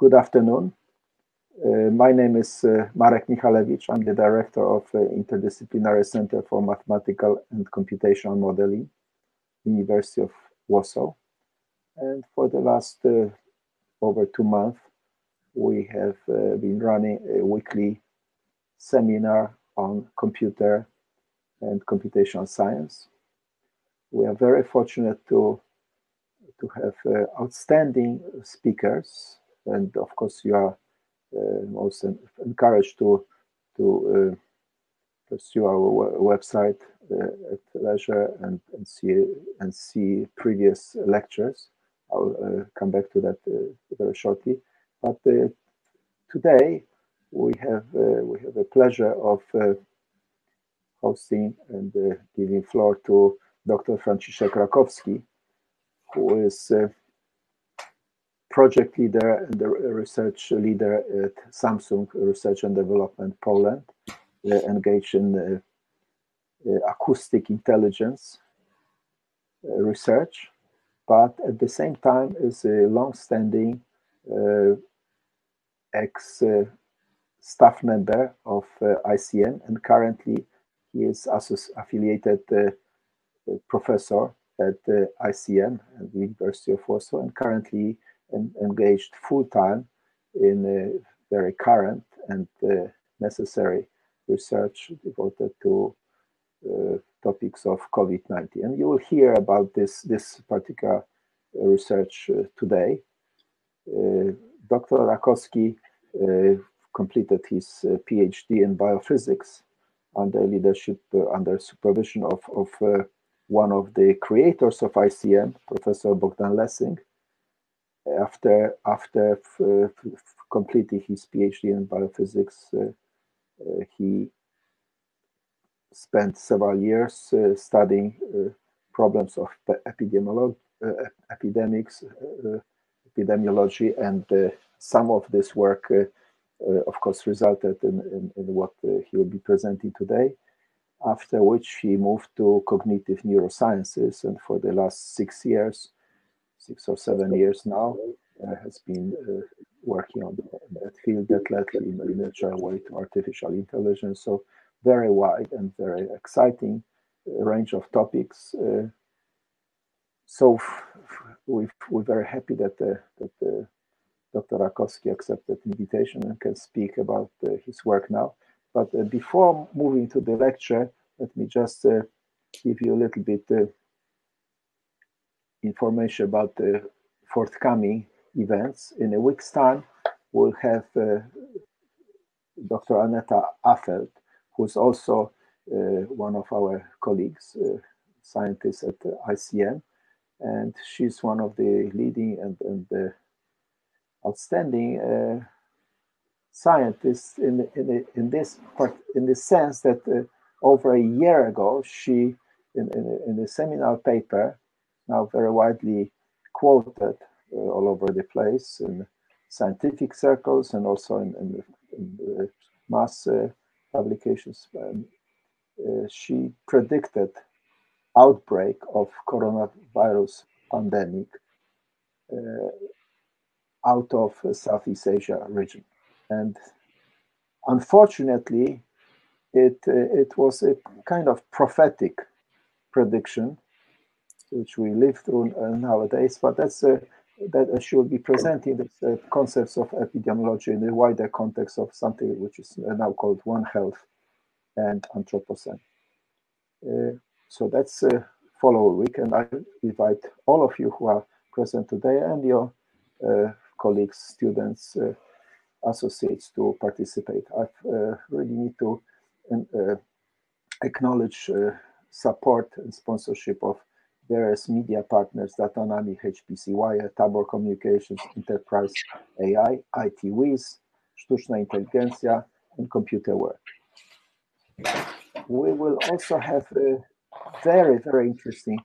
Good afternoon. My name is Marek Michalewicz. I'm the director of Interdisciplinary Center for Mathematical and Computational Modeling, University of Warsaw. And for the last over 2 months, we have been running a weekly seminar on computer and computational science. We are very fortunate to have outstanding speakers. And of course, you are most encouraged to pursue our website at leisure and see previous lectures. I'll come back to that very shortly. But today we have a pleasure of hosting and giving floor to Dr. Franciszek Rakowski, who is project leader and the research leader at Samsung Research and Development Poland, engaged in acoustic intelligence research, but at the same time is a long-standing ex-staff member of ICM, and currently he is affiliated professor at ICM at the University of Warsaw, and currently engaged full-time in very current and necessary research devoted to topics of COVID-19. And you will hear about this particular research today. Dr. Rakowski completed his PhD in biophysics under leadership, under supervision of one of the creators of ICM, Professor Bogdan Lessing. After completing his PhD in biophysics, he spent several years studying problems of epidemiology, and some of this work, of course, resulted in what he will be presenting today, after which he moved to cognitive neurosciences, and for the last 6 or 7 years now, has been working on that field that led in a miniature way to artificial intelligence. So very wide and very exciting range of topics. So we're very happy that Dr. Rakowski accepted the invitation and can speak about his work now. But before moving to the lecture, let me just give you a little bit information about the forthcoming events. In a week's time, we'll have Dr. Aneta Affelt, who's also one of our colleagues, scientists at ICM, and she's one of the leading and outstanding scientists in this sense that over a year ago, she in a seminal paper, now very widely quoted all over the place in scientific circles and also in mass publications. She predicted outbreak of coronavirus pandemic out of Southeast Asia region, and unfortunately, it was a kind of prophetic prediction, which we live through nowadays, but that I should be presenting the concepts of epidemiology in the wider context of something which is now called One Health and Anthropocene. So that's follow week, and I invite all of you who are present today and your colleagues, students, associates to participate. I really need to acknowledge support and sponsorship of various media partners: Datanami, HPC Wire, Tabor Communications, Enterprise AI, ITWiz, Sztuczna Intelligencja, and Computer Work. We will also have a very, very interesting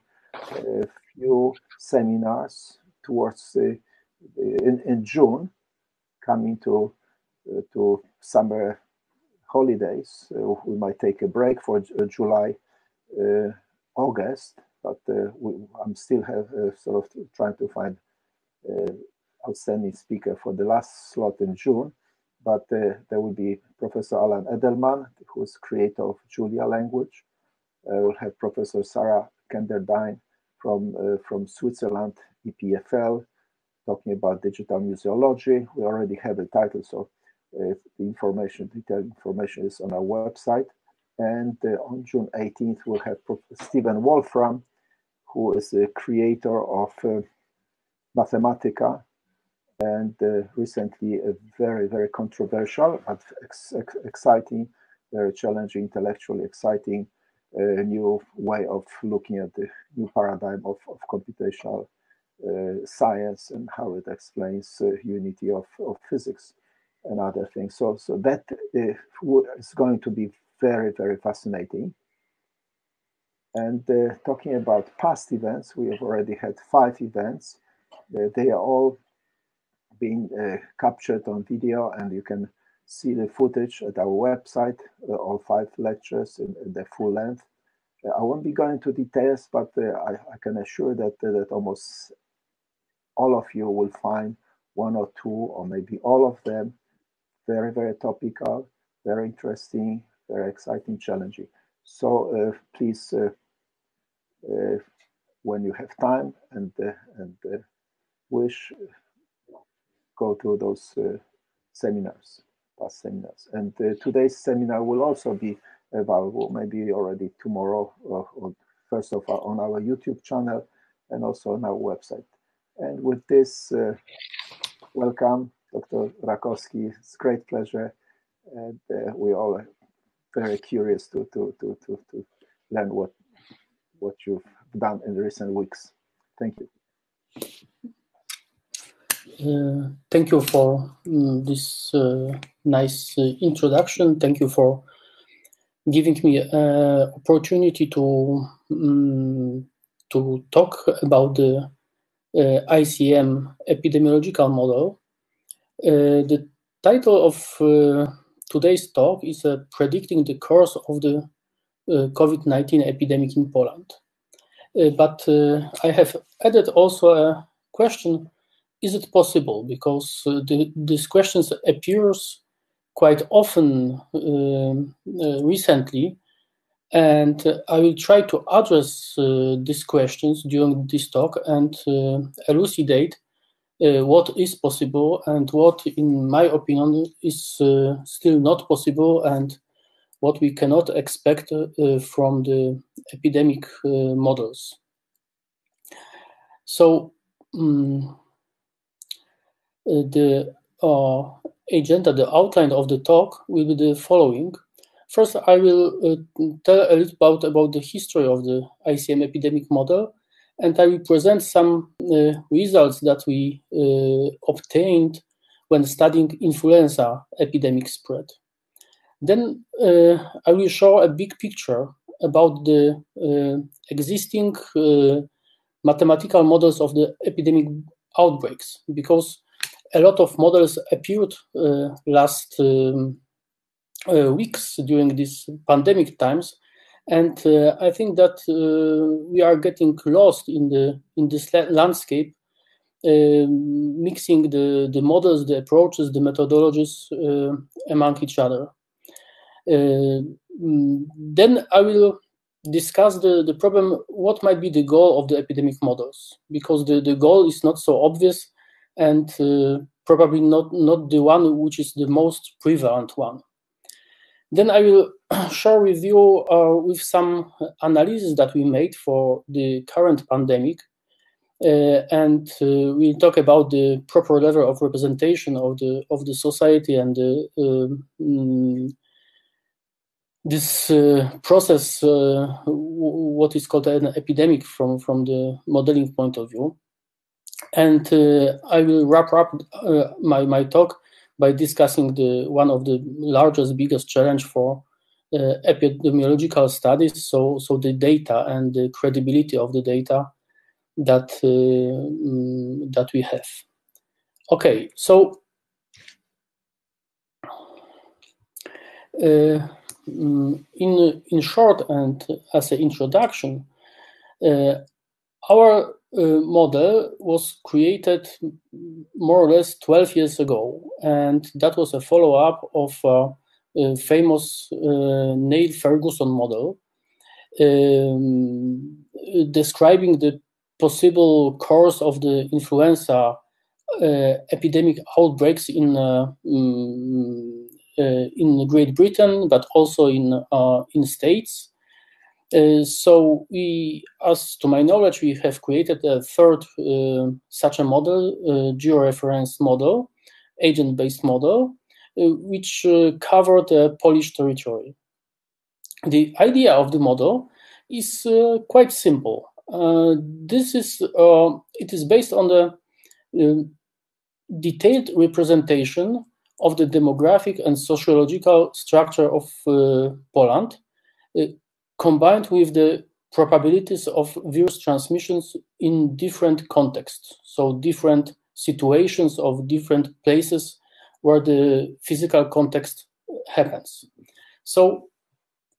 few seminars towards in June, coming to summer holidays. We might take a break for July, August. But I'm still have sort of trying to find outstanding speaker for the last slot in June, but there will be Professor Alan Edelman, who is creator of Julia Language. We'll have Professor Sarah Kenderdine from Switzerland, EPFL, talking about digital museology. We already have a title, so the information, detailed information is on our website. And on June 18th, we'll have Stephen Wolfram, who is the creator of Mathematica, and recently a very, very controversial and exciting, very challenging, intellectually exciting new way of looking at the new paradigm of computational science and how it explains unity of physics and other things. So that is going to be very, very fascinating. And talking about past events, we have already had 5 events. They are all being captured on video, and you can see the footage at our website, all 5 lectures in the full length. I won't be going into details, but I can assure that almost all of you will find one or two, or maybe all of them, very, very topical, very interesting, very exciting, challenging. So please, when you have time and wish, go to those seminars, past seminars. And today's seminar will also be available, maybe already tomorrow, or first of all on our YouTube channel and also on our website. And with this, welcome, Dr. Rakowski. It's a great pleasure, and we all are very curious to learn what you've done in the recent weeks. Thank you. Thank you for this nice introduction. Thank you for giving me an opportunity to talk about the ICM epidemiological model. The title of today's talk is Predicting the Course of the COVID-19 Epidemic in Poland. But I have added also a question. Is it possible? Because this question appears quite often recently, and I will try to address these questions during this talk and elucidate what is possible and what, in my opinion, is still not possible, and what we cannot expect from the epidemic models. So, the agenda, the outline of the talk will be the following. First, I will tell a little about the history of the ICM epidemic model, and I will present some results that we obtained when studying influenza epidemic spread. Then I will show a big picture about the existing mathematical models of the epidemic outbreaks, because a lot of models appeared last weeks during these pandemic times, and I think that we are getting lost in this landscape, mixing the models, the approaches, the methodologies among each other. Then I will discuss the problem, what might be the goal of the epidemic models, because the goal is not so obvious, and probably not the one which is the most prevalent one. Then I will share with you with some analysis that we made for the current pandemic, and we'll talk about the proper level of representation of the society and this process, what is called an epidemic from the modeling point of view. And I will wrap up my talk by discussing one of the largest, biggest challenge for epidemiological studies, so the data and the credibility of the data that we have. Okay, so in short, and as an introduction, our model was created more or less 12 years ago, and that was a follow-up of a famous Neil Ferguson model, describing the possible course of the influenza epidemic outbreaks in Great Britain, but also in states. So we, as to my knowledge, we have created a third such a model, georeference model, agent-based model, which covered the Polish territory. The idea of the model is quite simple. It is based on the detailed representation of the demographic and sociological structure of Poland, combined with the probabilities of virus transmissions in different contexts, so different situations of different places where the physical context happens. So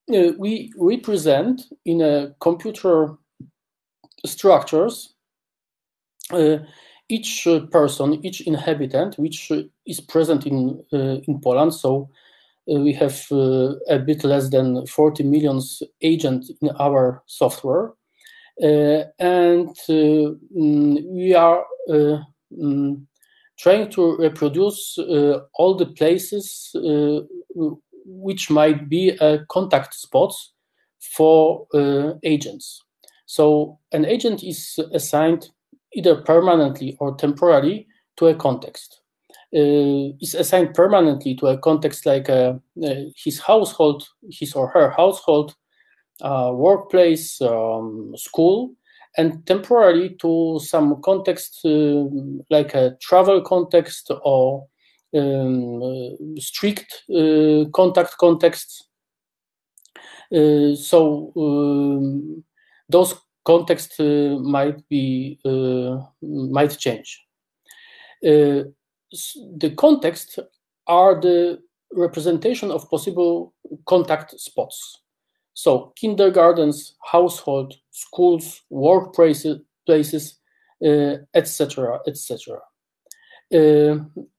we represent in a computer structures each person, each inhabitant, which is present in Poland. So we have a bit less than 40 million agents in our software, and we are trying to reproduce all the places which might be contact spots for agents. So an agent is assigned either permanently or temporarily to a context. Is assigned permanently to a context like his household, his or her household, workplace, school, and temporarily to some context like a travel context or strict contact contexts. So those contexts might change. The contexts are the representation of possible contact spots. So kindergartens, household, schools, workplaces, etc., etc.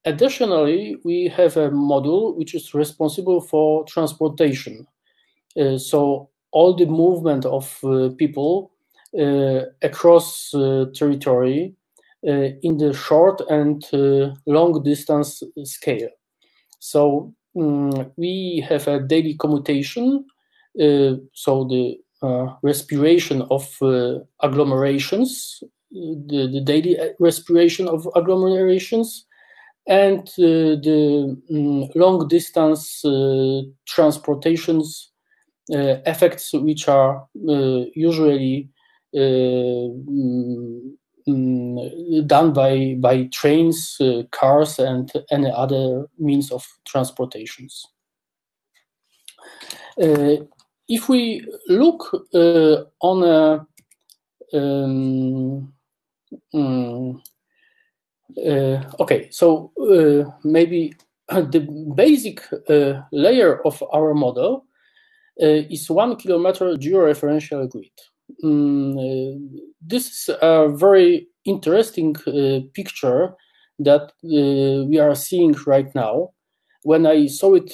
Additionally, we have a module which is responsible for transportation. So all the movement of people across territory, in the short and long distance scale. So we have a daily commutation, so the respiration of agglomerations, the daily respiration of agglomerations, and the long distance transportations effects, which are usually done by trains, cars, and any other means of transportations. If we look on a okay, so maybe the basic layer of our model is 1 kilometer georeferential grid. This is a very interesting picture that we are seeing right now. When I saw it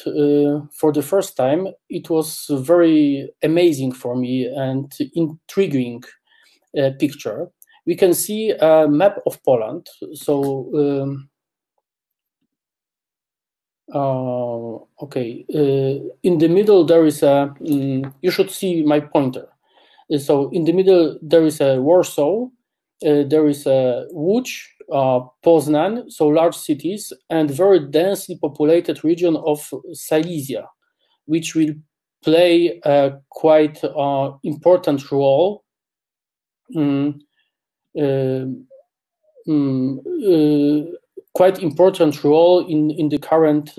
for the first time, it was very amazing for me and intriguing picture. We can see a map of Poland. So, okay, in the middle there is a, you should see my pointer. So in the middle there is a Warsaw, there is a Łódź, Poznań, so large cities, and very densely populated region of Silesia, which will play a quite important role in the current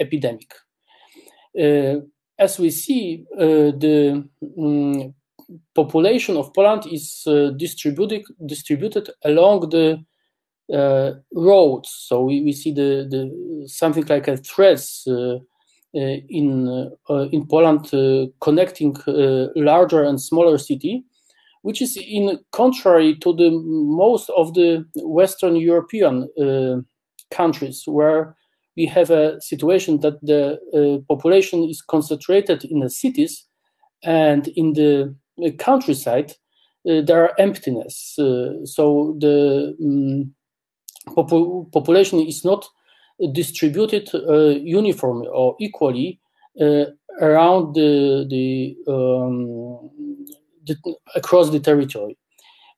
epidemic. As we see, the population of Poland is distributed along the roads. So we see the something like a threads in Poland connecting larger and smaller city, which is in contrary to the most of the Western European countries, where we have a situation that the population is concentrated in the cities, and in the countryside there are emptiness. So the population is not distributed uniformly or equally around across the territory.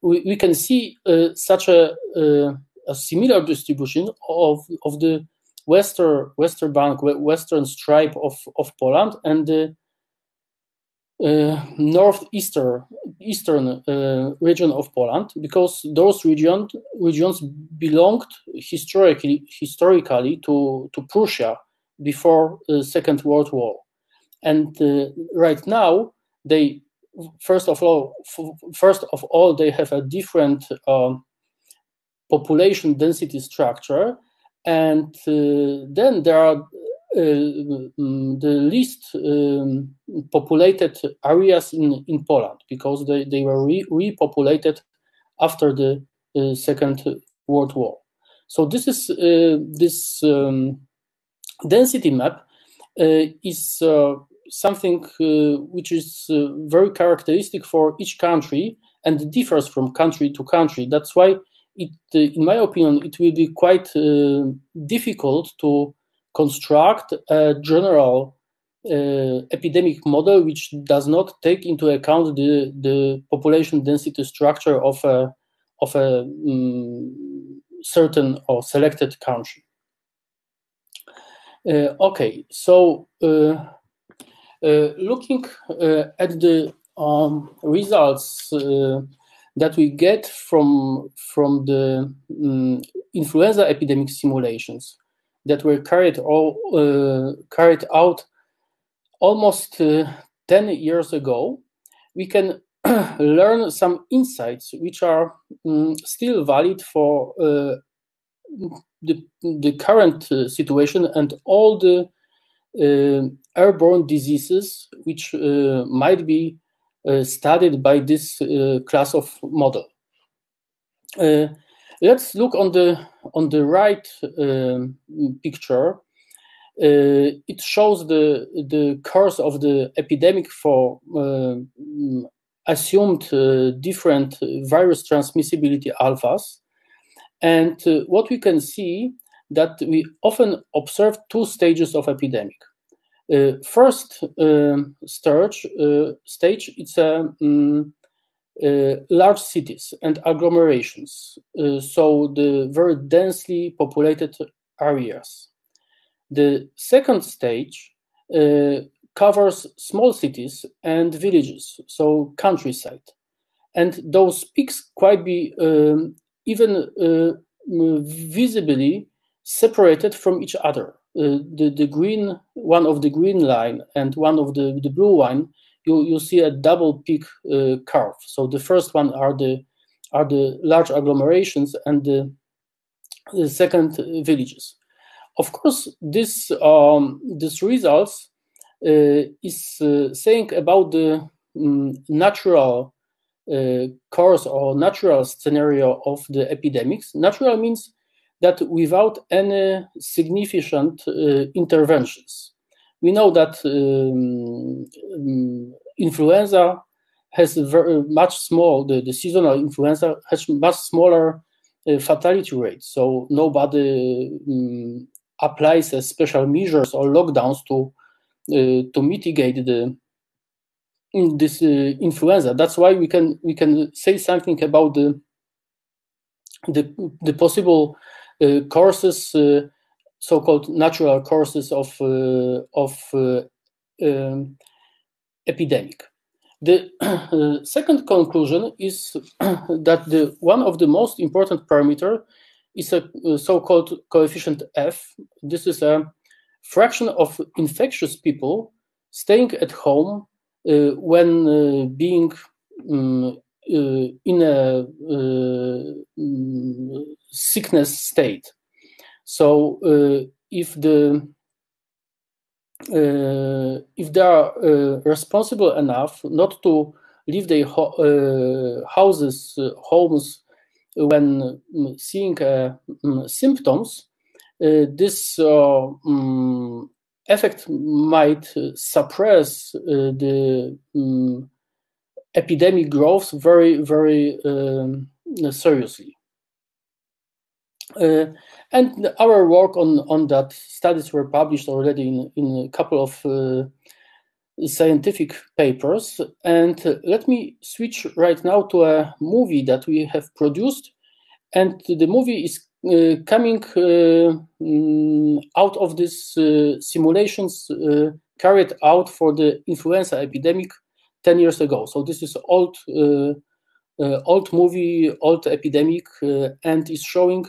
We can see such a similar distribution of the western stripe of Poland and the northeastern region of Poland, because those regions belonged historically to Prussia before the Second World War, and right now they first of all they have a different population density structure, and then there are the least populated areas in Poland, because they were repopulated after the Second World War. So this is density map is something which is very characteristic for each country and differs from country to country. That's why it, in my opinion, it will be quite difficult to construct a general epidemic model which does not take into account the population density structure of a certain or selected country. Okay, so looking at the results that we get from the influenza epidemic simulations that were carried out almost 10 years ago, we can learn some insights which are still valid for the current situation and all the airborne diseases which might be studied by this class of model. Let's look on the right picture. It shows the course of the epidemic for assumed different virus transmissibility alphas, and what we can see that we often observe two stages of epidemic. First stage, it's large cities and agglomerations, so the very densely populated areas. The second stage covers small cities and villages, so countryside. And those peaks quite be even visibly separated from each other. The green, one of the green line and one of the blue line, you see a double peak curve. So the first one are the large agglomerations, and the second villages. Of course, this results is saying about the natural course or natural scenario of the epidemics. Natural means that without any significant interventions. We know that influenza has very much small, the seasonal influenza has much smaller fatality rates. So nobody applies special measures or lockdowns to mitigate this influenza. That's why we can say something about the possible courses. So-called natural causes of epidemic. The second conclusion is that one of the most important parameters is a so-called coefficient F. This is a fraction of infectious people staying at home when being in a sickness state. So if they are responsible enough not to leave their houses, homes, when seeing symptoms, this effect might suppress the epidemic growth very, very seriously. And our work on that, studies were published already in a couple of scientific papers. And let me switch right now to a movie that we have produced. And the movie is coming out of these simulations carried out for the influenza epidemic 10 years ago. So this is old, old movie, old epidemic, and is showing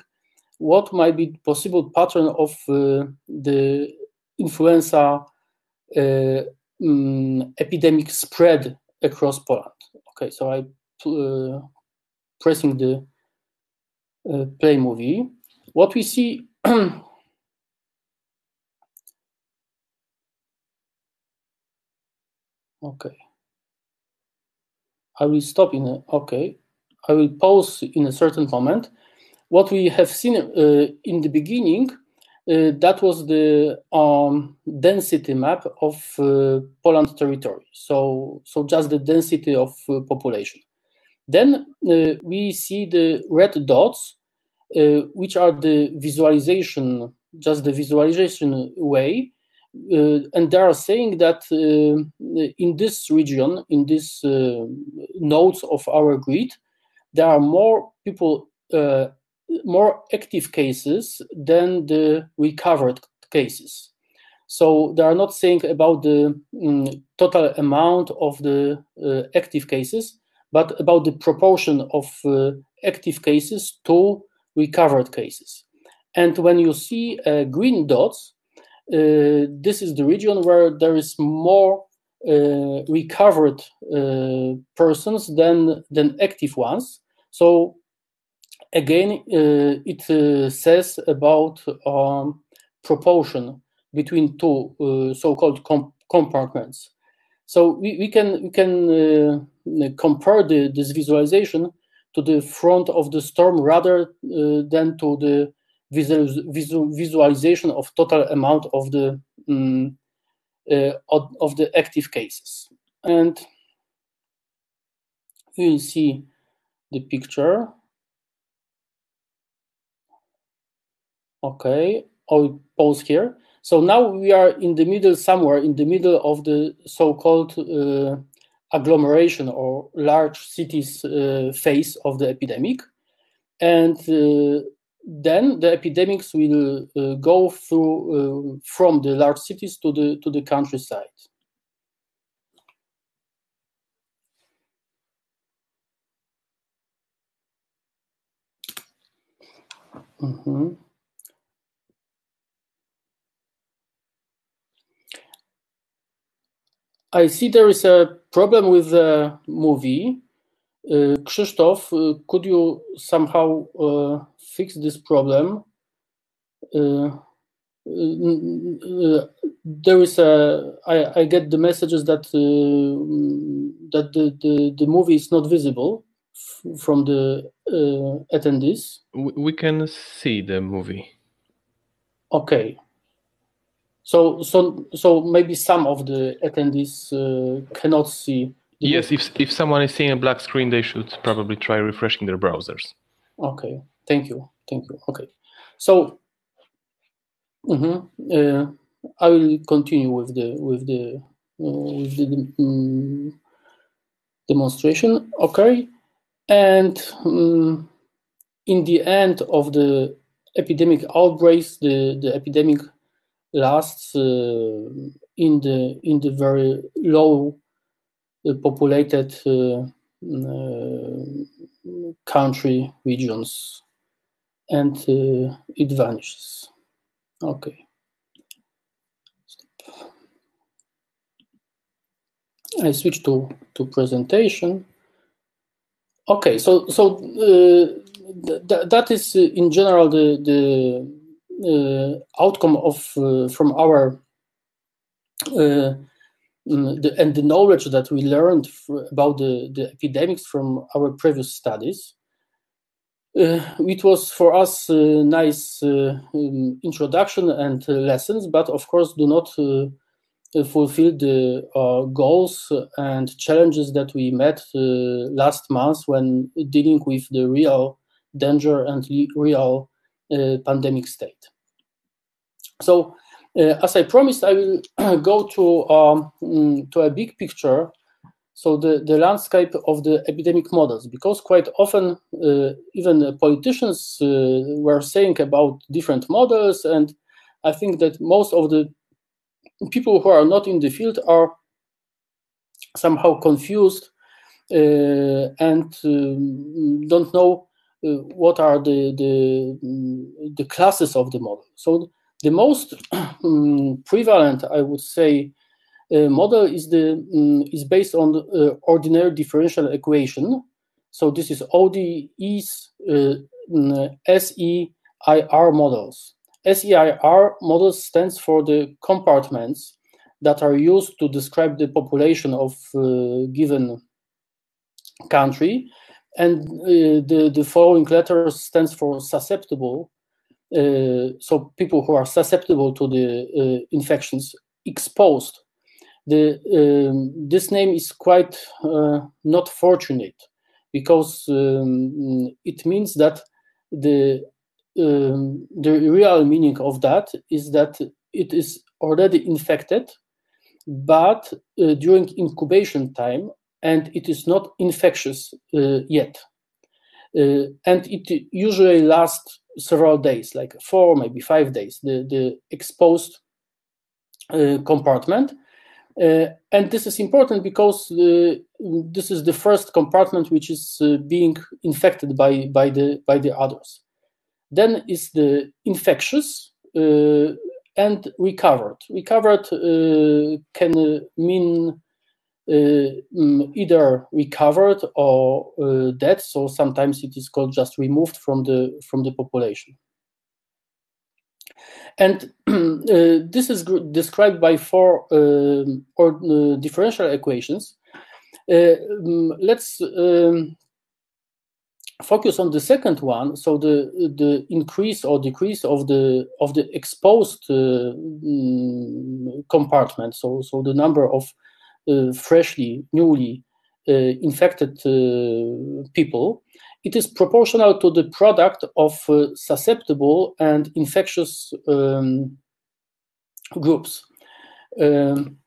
what might be possible pattern of the influenza epidemic spread across Poland. Okay, so I pressing the play movie. What we see okay, I will stop in a, okay, I will pause in a certain moment. What we have seen in the beginning, that was the density map of Poland territory. So just the density of population. Then we see the red dots, which are the visualization, just the visualization way. And they are saying that in this region, in these nodes of our grid, there are more people, more active cases than the recovered cases. So they are not saying about the total amount of the active cases, but about the proportion of active cases to recovered cases. And when you see green dots, this is the region where there is more recovered persons than active ones. So again, it says about proportion between two so-called compartments. So we can compare this visualization to the front of the storm rather than to the visualization of total amount of the active cases. And you will see the picture. Okay, I'll pause here. So now we are in the middle, somewhere in the middle of the so-called agglomeration or large cities phase of the epidemic. And then the epidemics will go through from the large cities to the countryside. Mm-hmm. I see there is a problem with the movie. Krzysztof, could you somehow fix this problem? There is a, I get the messages that that the movie is not visible from the attendees. We can see the movie. Okay. So maybe some of the attendees cannot see. Yes, if someone is seeing a black screen, they should probably try refreshing their browsers. Okay, thank you, Okay, so I will continue with the demonstration. Okay, and in the end of the epidemic outbreaks, the epidemic lasts in the very low populated country regions, and it vanishes. Okay. Stop. I switch to presentation. Okay, so that is in general the outcome of from our and the knowledge that we learned about the epidemics from our previous studies. It was for us a nice introduction and lessons, but of course do not fulfill the goals and challenges that we met last month when dealing with the real danger and real pandemic state. So, as I promised, I will go to a big picture, so the landscape of the epidemic models, because quite often even politicians were saying about different models, and I think that most of the people who are not in the field are somehow confused and don't know what are the classes of the model. So the most prevalent, I would say, model is is based on the, ordinary differential equation. So this is ODE's SEIR models. SEIR models stands for the compartments that are used to describe the population of a given country, and the following letter stands for susceptible. So people who are susceptible to the infections, exposed. This name is quite not fortunate, because it means that the real meaning of that is that it is already infected, but during incubation time, and it is not infectious yet. And it usually lasts several days, like 4, maybe 5 days, the exposed compartment. And this is important because this is the first compartment which is being infected by the others. Then is the infectious and recovered. Recovered can mean either recovered or dead, so sometimes it is called just removed from the population. And this is described by 4 differential equations. Let's focus on the second one, so the increase or decrease of the exposed compartment, so the number of newly infected people. It is proportional to the product of susceptible and infectious groups. And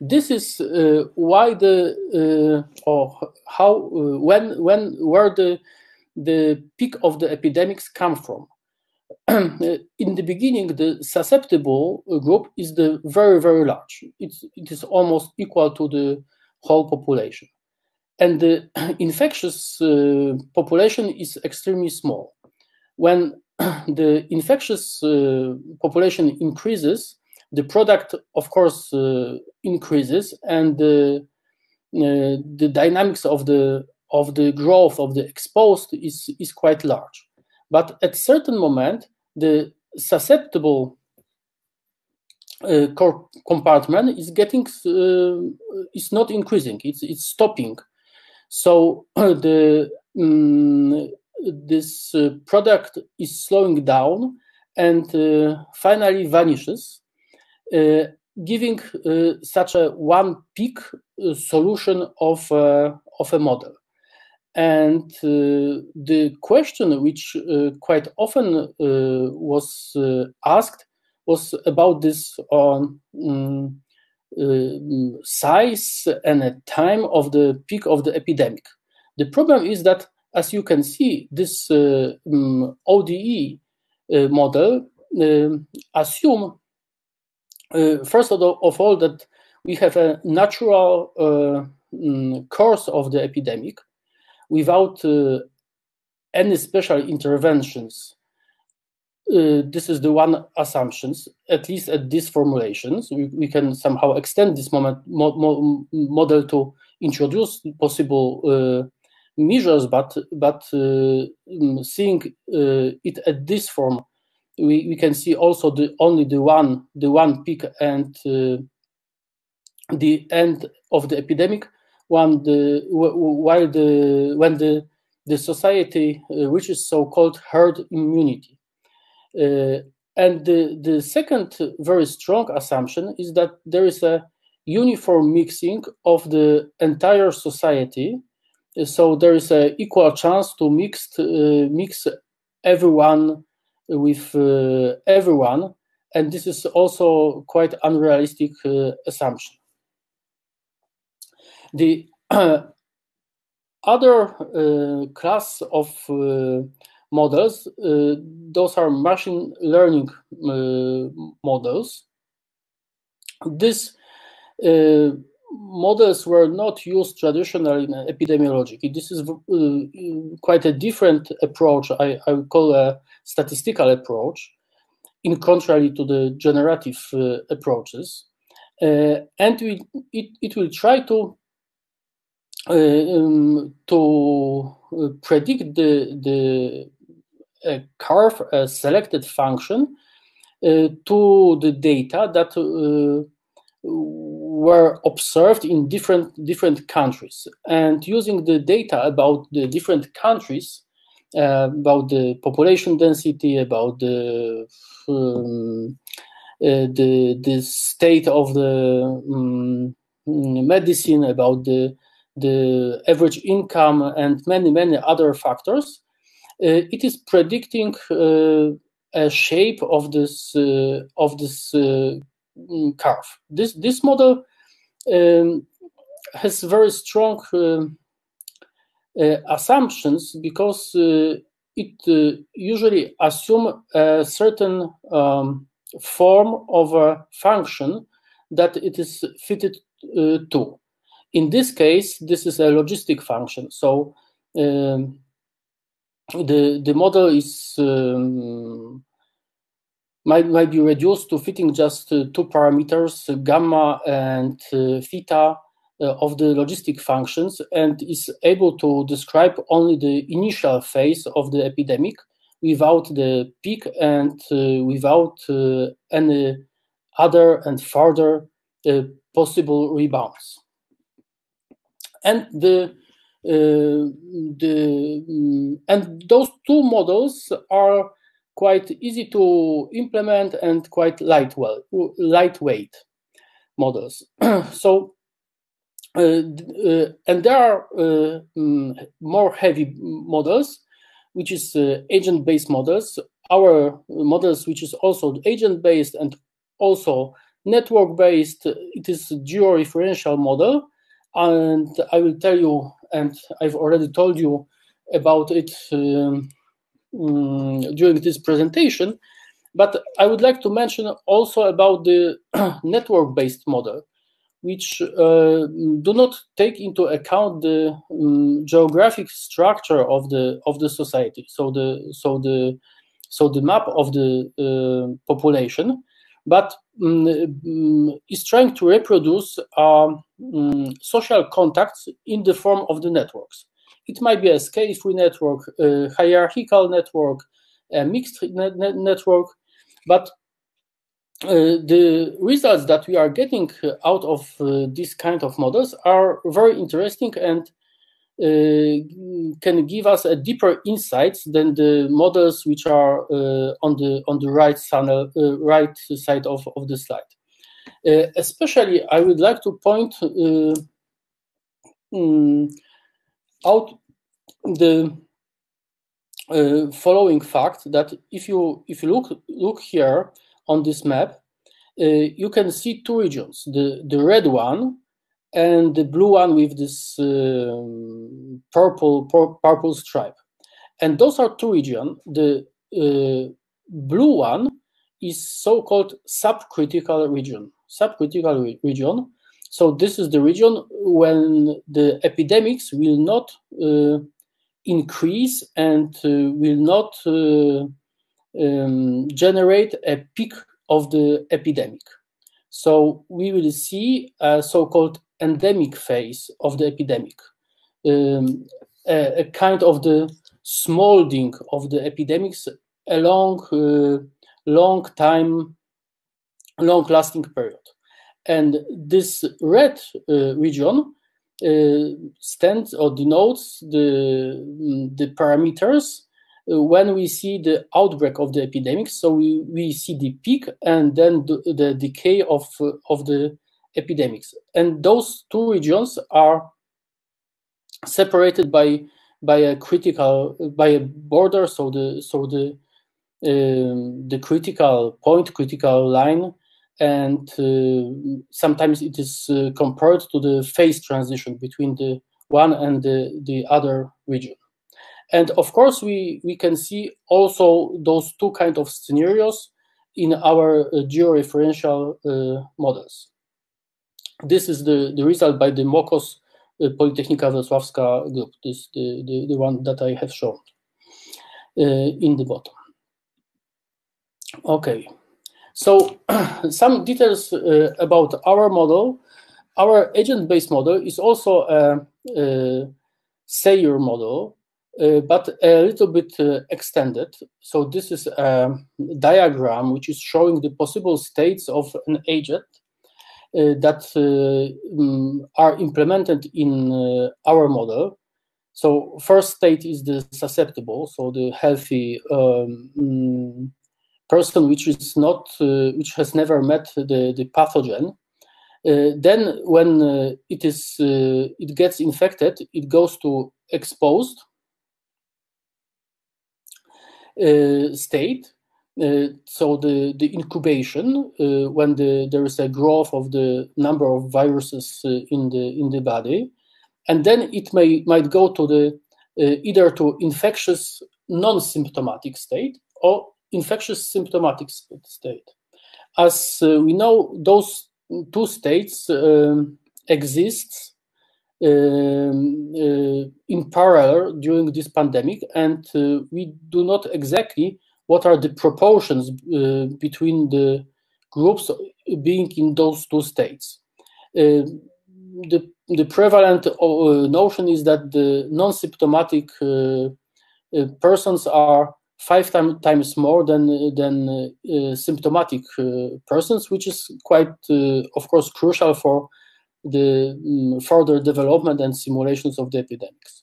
this is why where the peak of the epidemics come from. In the beginning, the susceptible group is the very, very large. It is almost equal to the whole population. And the infectious population is extremely small. When the infectious population increases, the product, of course, increases, and the dynamics of the growth of the exposed is quite large. But at certain moment, the susceptible compartment is not increasing. It's stopping. So this product is slowing down and finally vanishes, giving such a one peak solution of a model. And the question which quite often was asked was about this size and time of the peak of the epidemic. The problem is that, as you can see, this ODE model assume first of all that we have a natural course of the epidemic, without any special interventions. This is the one assumptions, at least at these formulations. We can somehow extend this model to introduce possible measures, but seeing it at this form we can see also only the one peak and the end of the epidemic, when the society reaches so-called herd immunity. And the second very strong assumption is that there is a uniform mixing of the entire society, so there is an equal chance to mix everyone with everyone, and this is also quite unrealistic assumption. The other class of models, those are machine learning models. These models were not used traditionally in epidemiology. This is quite a different approach, I would call a statistical approach, in contrary to the generative approaches. And it will try to predict the curve, a selected function, to the data that were observed in different countries, and using the data about the different countries, about the population density, about the state of the medicine, about the average income, and many other factors, it is predicting a shape of this curve. This model has very strong assumptions, because it usually assumes a certain form of a function that it is fitted to. In this case, this is a logistic function. So the model is might be reduced to fitting just two parameters, gamma and theta, of the logistic functions, and is able to describe only the initial phase of the epidemic without the peak and without any other and further possible rebounds. And those two models are quite easy to implement and quite lightweight models. So, and there are more heavy models, which is agent-based models. Our models, which is also agent-based and also network-based, it is a geo-referential model, and I will tell you, and I've already told you about it during this presentation, but I would like to mention also about the network-based model, which do not take into account the geographic structure of the society, so the map of the population, but is trying to reproduce social contacts in the form of the networks. It might be a scale-free network, a hierarchical network, a mixed network, but the results that we are getting out of these kind of models are very interesting and can give us a deeper insights than the models which are on the right side of the slide. Especially, I would like to point out the following fact, that if you look here on this map, you can see two regions: the red one and the blue one with this purple stripe. And those are two regions. The blue one is so-called subcritical region. Subcritical region. So this is the region when the epidemics will not increase and will not generate a peak of the epidemic. So we will see a so-called endemic phase of the epidemic, a kind of the smoldering of the epidemics along long-lasting period. And this red region stands or denotes the parameters when we see the outbreak of the epidemic. So we see the peak and then the decay of the epidemics. And those two regions are separated by a border. So the critical point, critical line, and sometimes it is compared to the phase transition between the one and the other region. And of course, we can see also those two kinds of scenarios in our georeferential models. This is the result by the MOKOS Politechnika Wrocławska group, this the one that I have shown in the bottom. Okay, so some details about our model. Our agent-based model is also a SEIR model, but a little bit extended. So this is a diagram which is showing the possible states of an agent that are implemented in our model. So first state is the susceptible, so the healthy person which is not, which has never met the pathogen. Then, when it gets infected, it goes to exposed state. So the incubation, when there is a growth of the number of viruses in the body, and then it might go to the either to infectious non-symptomatic state or infectious symptomatic state. As we know, those two states exist in parallel during this pandemic, and we do not exactly what are the proportions between the groups being in those two states. The prevalent notion is that the non-symptomatic persons are 5 times more than symptomatic persons, which is quite, of course, crucial for the further development and simulations of the epidemics.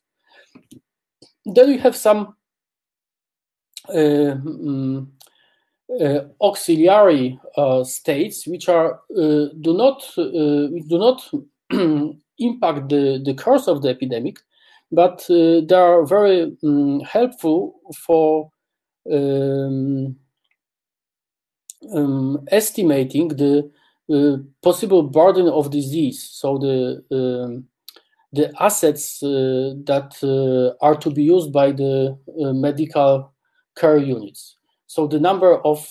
Then we have some auxiliary states which are do not impact the course of the epidemic, but they are very helpful for estimating the possible burden of disease. So the assets that are to be used by the medical care units. So the number of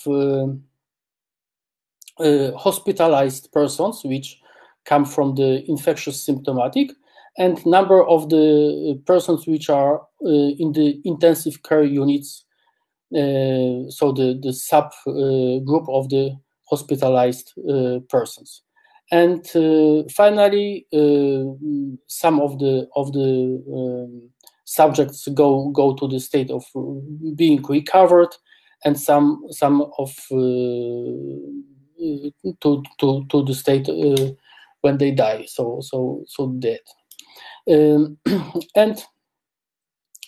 hospitalized persons which come from the infectious symptomatic, and number of the persons which are in the intensive care units, so the sub group of the hospitalized persons. And finally, some of the subjects go to the state of being recovered, and some of to the state when they die, so dead. And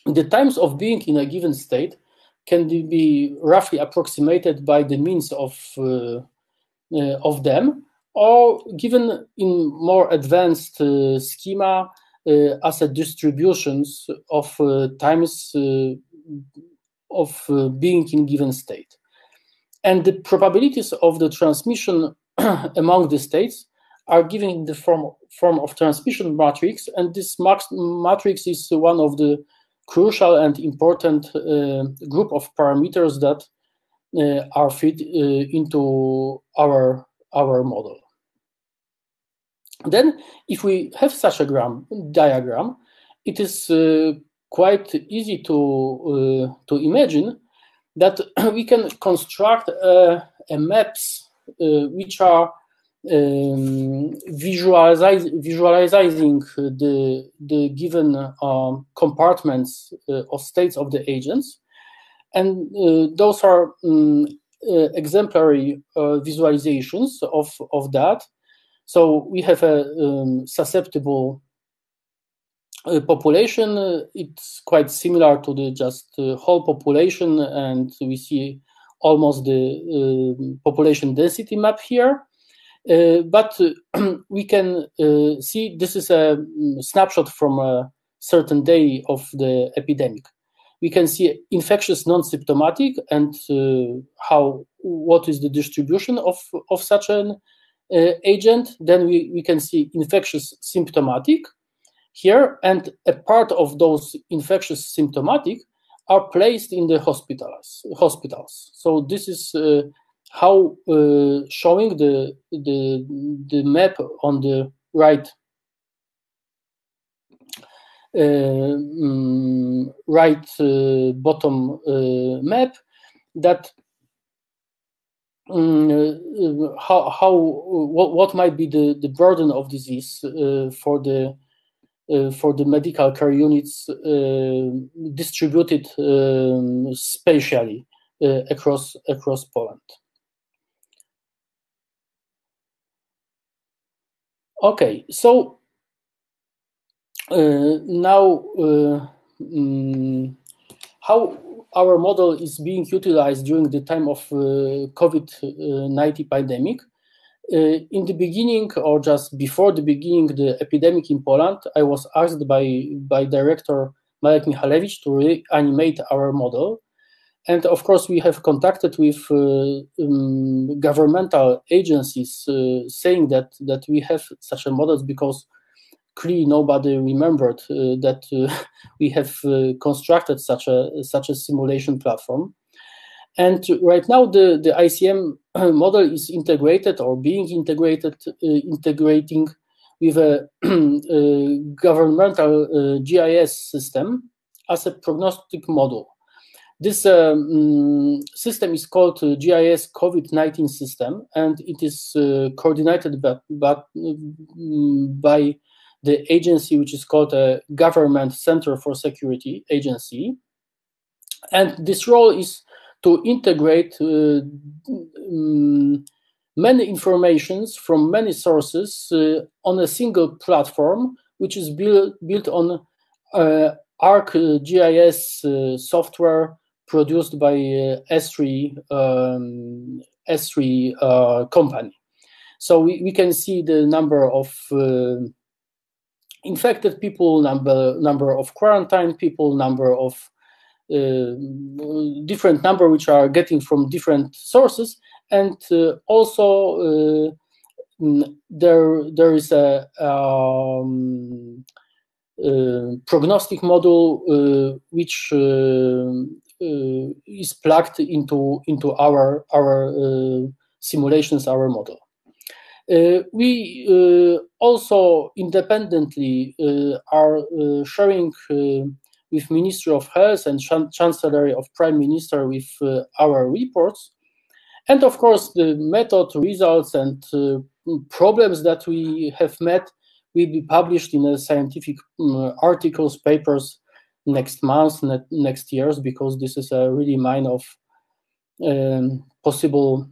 the times of being in a given state can be roughly approximated by the means of them, or given in more advanced schema as a distributions of times of being in given state. And the probabilities of the transmission among the states are given in the form of transmission matrix, and this matrix is one of the crucial and important group of parameters that are fit into our model. Then, if we have such a diagram, it is quite easy to imagine that we can construct a maps which are visualizing the given compartments or states of the agents, and those are exemplary visualizations of that. So we have a susceptible population. It's quite similar to the just whole population, and we see almost the population density map here. But we can see this is a snapshot from a certain day of the epidemic. We can see infectious non-symptomatic and what is the distribution of such an agent. Then we can see infectious symptomatic here, and a part of those infectious symptomatic are placed in the hospitals. So this is how showing the map on the right bottom map, that what might be the burden of disease for the medical care units distributed spatially across Poland. Okay, so. How our model is being utilized during the time of COVID-19 pandemic. In the beginning, or just before the beginning of the epidemic in Poland, I was asked by director Marek Michalewicz to reanimate our model. And of course, we have contacted with governmental agencies saying that we have such a model, because clearly nobody remembered that we have constructed such a simulation platform. And right now the ICM model is integrated, or being integrated, integrating with a governmental GIS system as a prognostic model. This system is called GIS COVID-19 system, and it is coordinated by the agency which is called a Government Center for Security Agency. And this role is to integrate many informations from many sources on a single platform, which is built on ArcGIS software produced by Esri company. So we can see the number of infected people, number of quarantine people, number of different number which are getting from different sources, and also there is a prognostic model which is plugged into our simulations, our model. We also independently are sharing with Ministry of Health and Chancellery of Prime Minister with our reports. And of course, the method, results, and problems that we have met will be published in a scientific articles, papers next month, next years, because this is a really mine of possible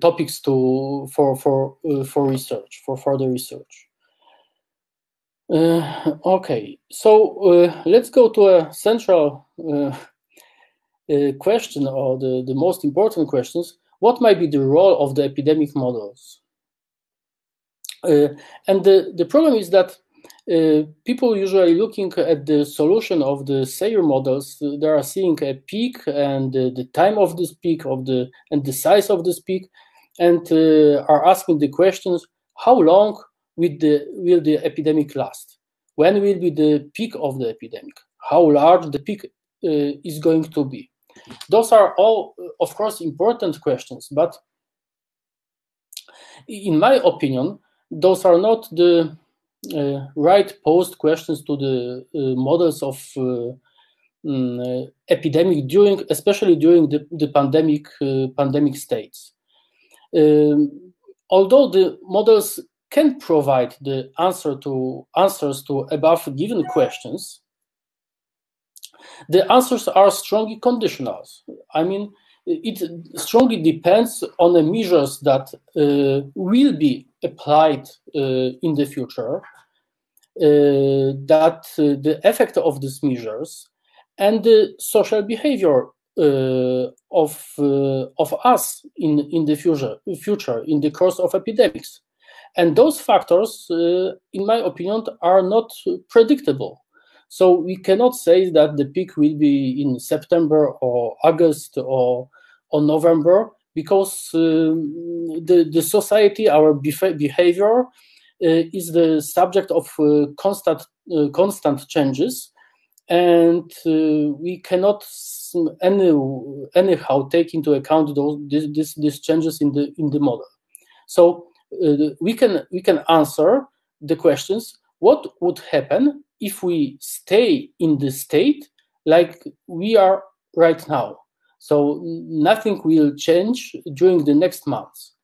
topics for research, for further research. Okay, so let's go to a central question, or the most important questions. What might be the role of the epidemic models? And the problem is that people usually looking at the solution of the SEIR models, they are seeing a peak and the time of this peak and the size of this peak, and are asking the questions, how long will the epidemic last? When will be the peak of the epidemic? How large the peak is going to be? Those are all, of course, important questions, but in my opinion, those are not the right posed questions to the models of epidemic, especially during the pandemic states. Although the models can provide the answers to above given questions, the answers are strongly conditional. I mean, it strongly depends on the measures that will be applied in the future, that the effect of these measures and the social behavior of us in the future in the course of epidemics. And those factors, in my opinion, are not predictable. So we cannot say that the peak will be in September or August or November, because the society, our behavior is the subject of constant changes, and we cannot anyhow take into account these changes in the model. So we can answer the questions: what would happen if we stay in the state like we are right now? So nothing will change during the next months.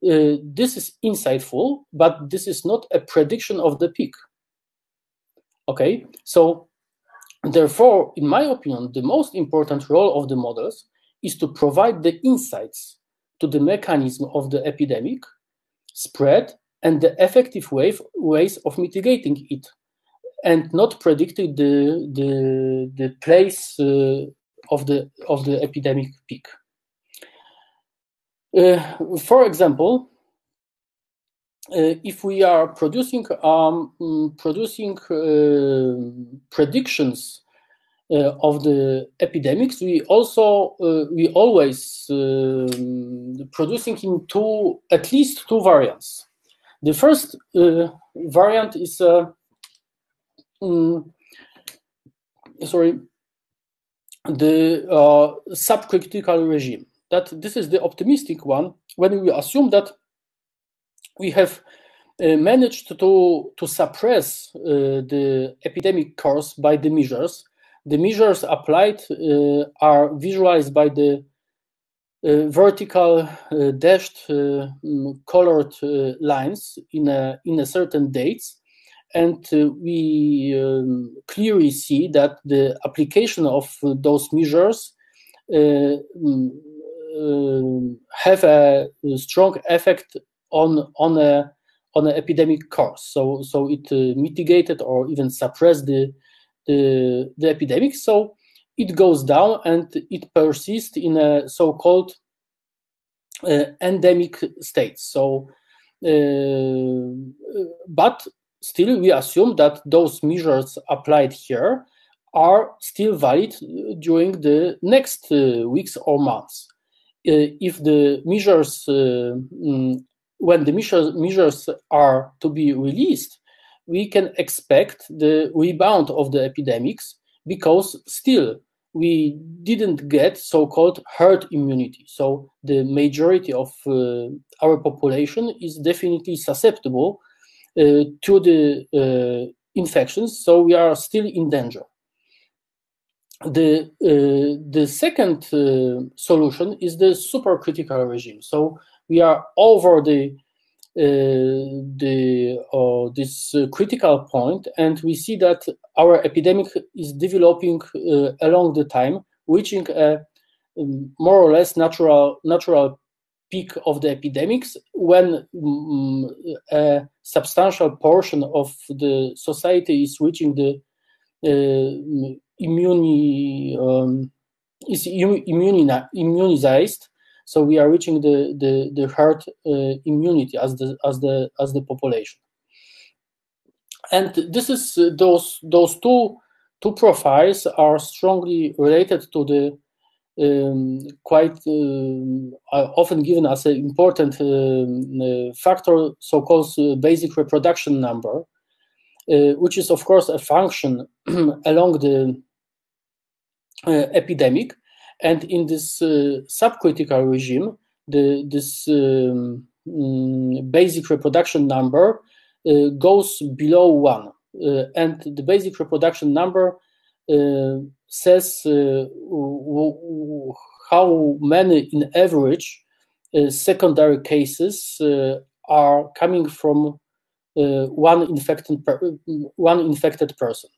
This is insightful, but this is not a prediction of the peak. Okay, so therefore, in my opinion, the most important role of the models is to provide the insights to the mechanism of the epidemic spread and the effective ways of mitigating it, and not predicting the place of the epidemic peak. For example, if we are producing predictions of the epidemics, we always producing in at least two variants. The first variant is the subcritical regime. This is the optimistic one, when we assume that we have managed to suppress the epidemic course by the measures. The measures applied are visualized by the vertical dashed colored lines in a certain dates. And we clearly see that the application of those measures have a strong effect on an epidemic course. So it mitigated or even suppressed the epidemic. So it goes down and it persists in a so-called endemic state. So, but still, we assume that those measures applied here are still valid during the next weeks or months. If the measures, when the measures are to be released, we can expect the rebound of the epidemics, because still we didn't get so-called herd immunity. So the majority of our population is definitely susceptible to the infections, so we are still in danger. The second solution is the supercritical regime. So we are over this critical point, and we see that our epidemic is developing along the time, reaching a more or less natural peak of the epidemics, when a substantial portion of the society is reaching the immunized. So we are reaching the herd immunity as the population. And this is those two profiles are strongly related to the often given as an important factor, so-called basic reproduction number, which is of course a function along the epidemic. And in this subcritical regime, this basic reproduction number goes below 1, and the basic reproduction number says how many, in average, secondary cases are coming from one infected person.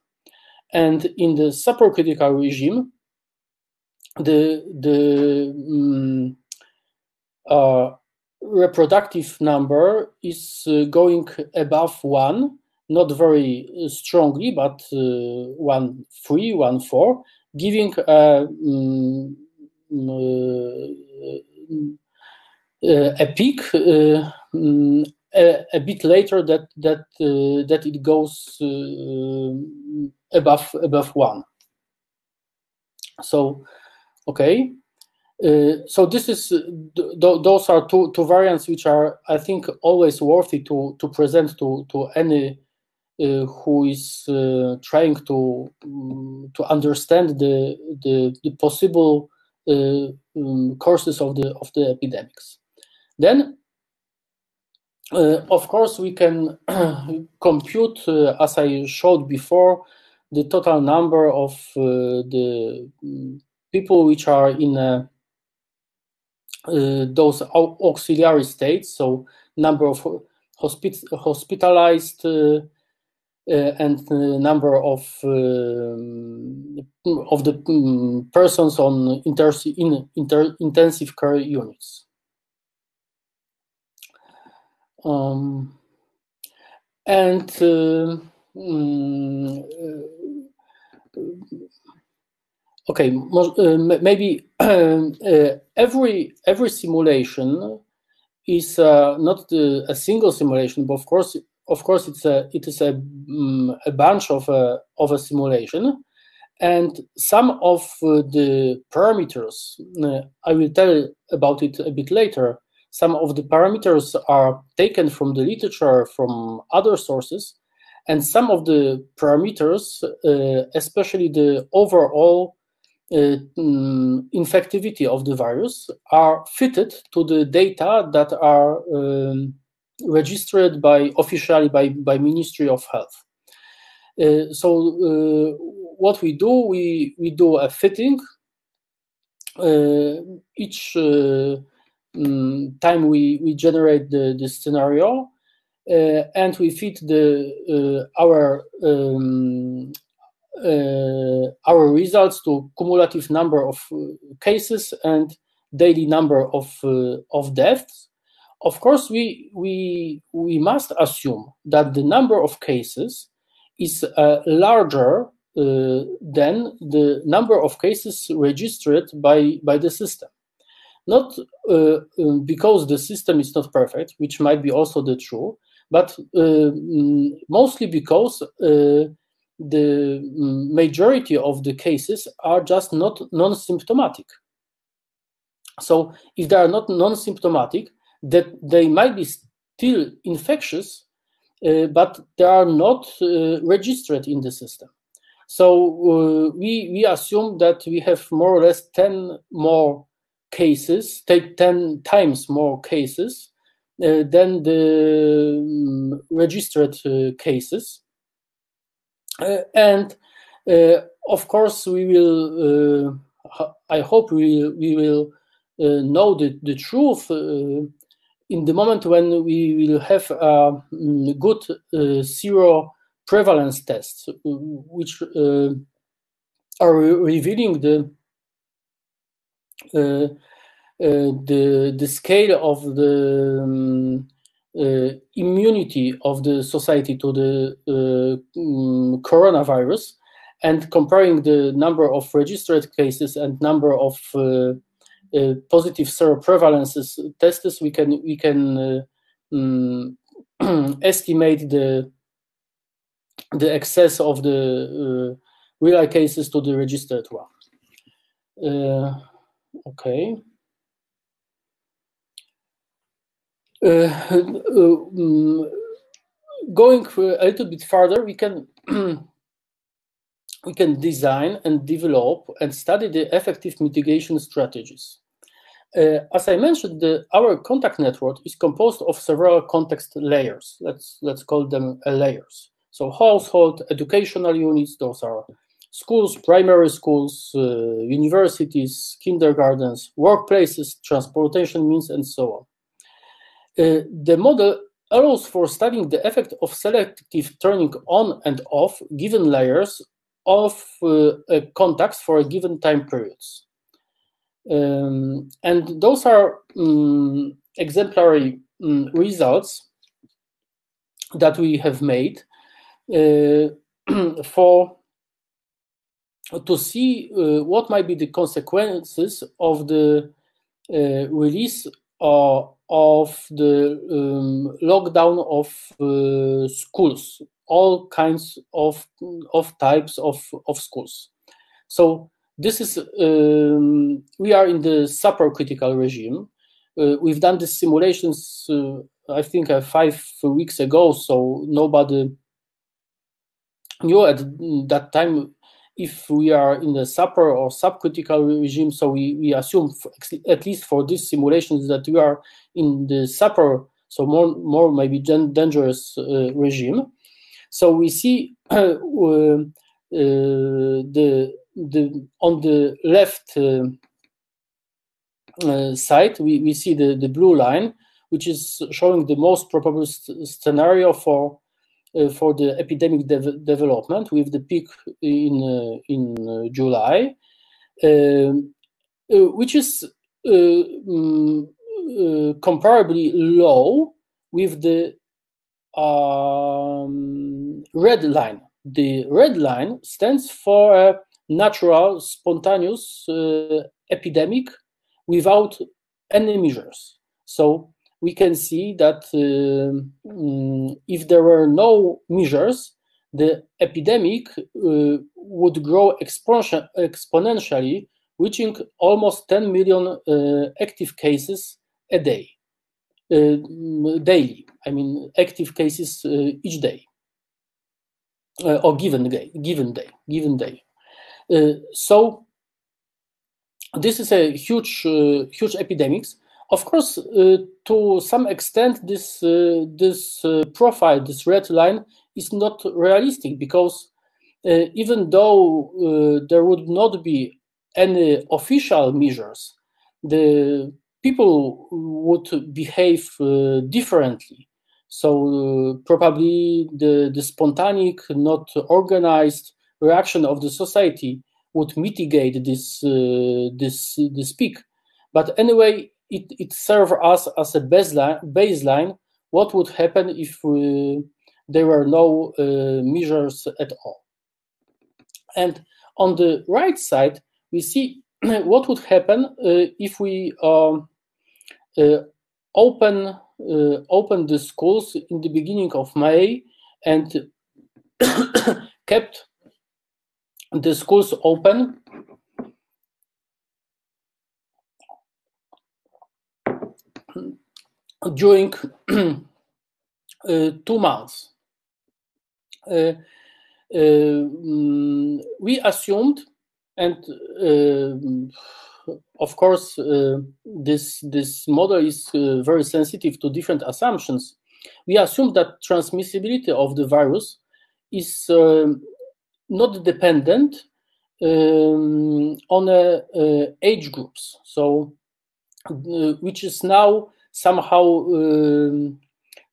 And in the supercritical regime, the reproductive number is going above 1, not very strongly, but 1.3, 1.4, giving a peak a bit later that it goes above 1. So, okay. So this is those are two variants which are, I think, always worthy to present to any who is trying to understand the possible courses of the epidemics. Then, of course, we can compute, as I showed before, the total number of the people which are in those auxiliary states, so number of hospitalized and number of the persons on intensive care units. Okay, maybe every simulation is not a single simulation, but of course, it is a bunch of a simulation, and some of the parameters I will tell about it a bit later. Some of the parameters are taken from the literature, from other sources, and some of the parameters, especially the overall infectivity of the virus, are fitted to the data that are registered officially by Ministry of Health. So what we do, we do a fitting each time we generate the scenario, and we fit our results to cumulative number of cases and daily number of deaths. Of course, we must assume that the number of cases is larger than the number of cases registered by the system. Not because the system is not perfect, which might be also the true, but mostly because the majority of the cases are just not non-symptomatic. So if they are not non-symptomatic, that they might be still infectious, but they are not registered in the system. So we assume that we have more or less 10 more cases, 10 times more cases than the registered cases. And of course, we will. I hope we will know the truth in the moment when we will have a good zero prevalence tests, which are revealing the scale of the immunity of the society to the coronavirus, and comparing the number of registered cases and number of positive seroprevalences tests, we can estimate the excess of the real cases to the registered one. Okay. Going a little bit further, we can design and develop and study the effective mitigation strategies. As I mentioned, our contact network is composed of several context layers. Let's call them layers. So household, educational units, those are schools, primary schools, universities, kindergartens, workplaces, transportation means, and so on. The model allows for studying the effect of selective turning on and off given layers of contacts for a given time periods. And those are exemplary results that we have made to see what might be the consequences of the release of the lockdown of schools, all kinds of types of schools. So this is, we are in the supercritical regime. We've done the simulations, I think 5 weeks ago, so nobody knew at that time if we are in the super or subcritical regime. So we assume, at least for these simulations, that we are in the super, so more maybe dangerous regime. So we see on the left side, we see the blue line, which is showing the most probable scenario for the epidemic development, with the peak in July, which is comparably low with the red line. The red line stands for a natural, spontaneous epidemic without any measures. So we can see that if there were no measures, the epidemic would grow exponentially, reaching almost 10 million active cases a day, daily. I mean, active cases each day, or given day. So this is a huge, huge epidemic. Of course, to some extent, this profile, this red line, is not realistic, because even though there would not be any official measures, the people would behave differently. So probably the spontaneous, not organized reaction of the society would mitigate this peak. But anyway, it serves us as a baseline what would happen if there were no measures at all. And on the right side, we see what would happen if we open the schools in the beginning of May and kept the schools open during 2 months. We assumed, and of course this model is very sensitive to different assumptions, we assumed that transmissibility of the virus is not dependent on age groups, so which is now somehow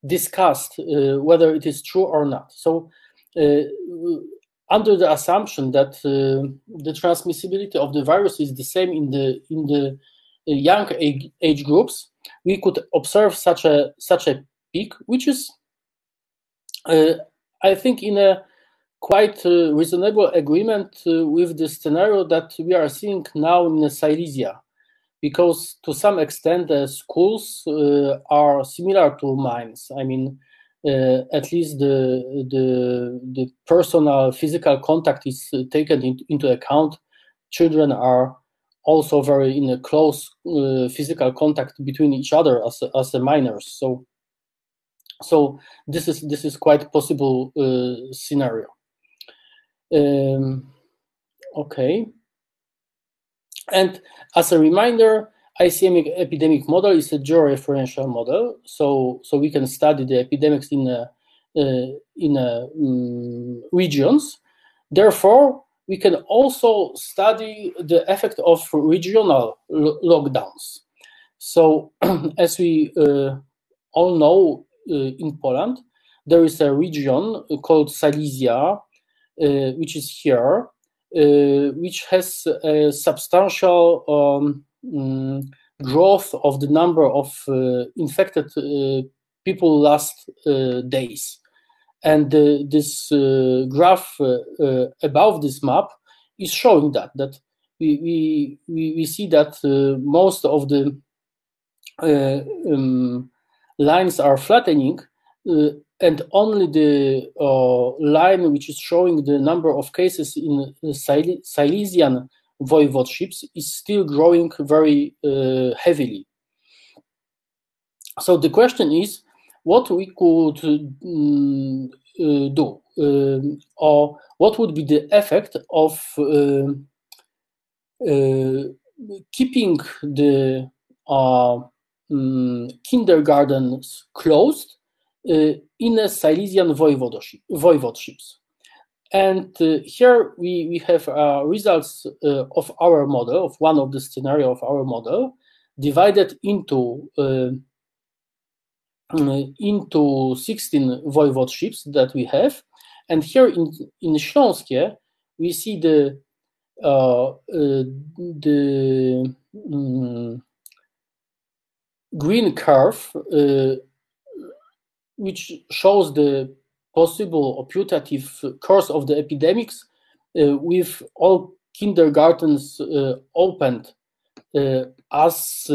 discussed whether it is true or not. So under the assumption that the transmissibility of the virus is the same in the young age groups, we could observe such a peak, which is I think in a quite reasonable agreement with the scenario that we are seeing now in Silesia, because to some extent the schools are similar to mines. I mean, at least the personal physical contact is taken into account. Children are also very in a close physical contact between each other as the minors. So this is quite possible scenario. Okay. And as a reminder, ICM epidemic model is a georeferential model, so we can study the epidemics in regions. Therefore, we can also study the effect of regional lockdowns. So, as we all know, in Poland, there is a region called Silesia, which is here, which has a substantial growth of the number of infected people last days. And this graph above this map is showing that we see that most of the lines are flattening, and only the line which is showing the number of cases in Silesian voivodeships is still growing very heavily. So the question is what we could do, or what would be the effect of keeping the kindergartens closed in a Silesian voivodeships. And here we have results of our model, of one of the scenario of our model, divided into 16 voivodeships that we have. And here in Śląskie, we see the green curve, which shows the possible or putative course of the epidemics with all kindergartens opened as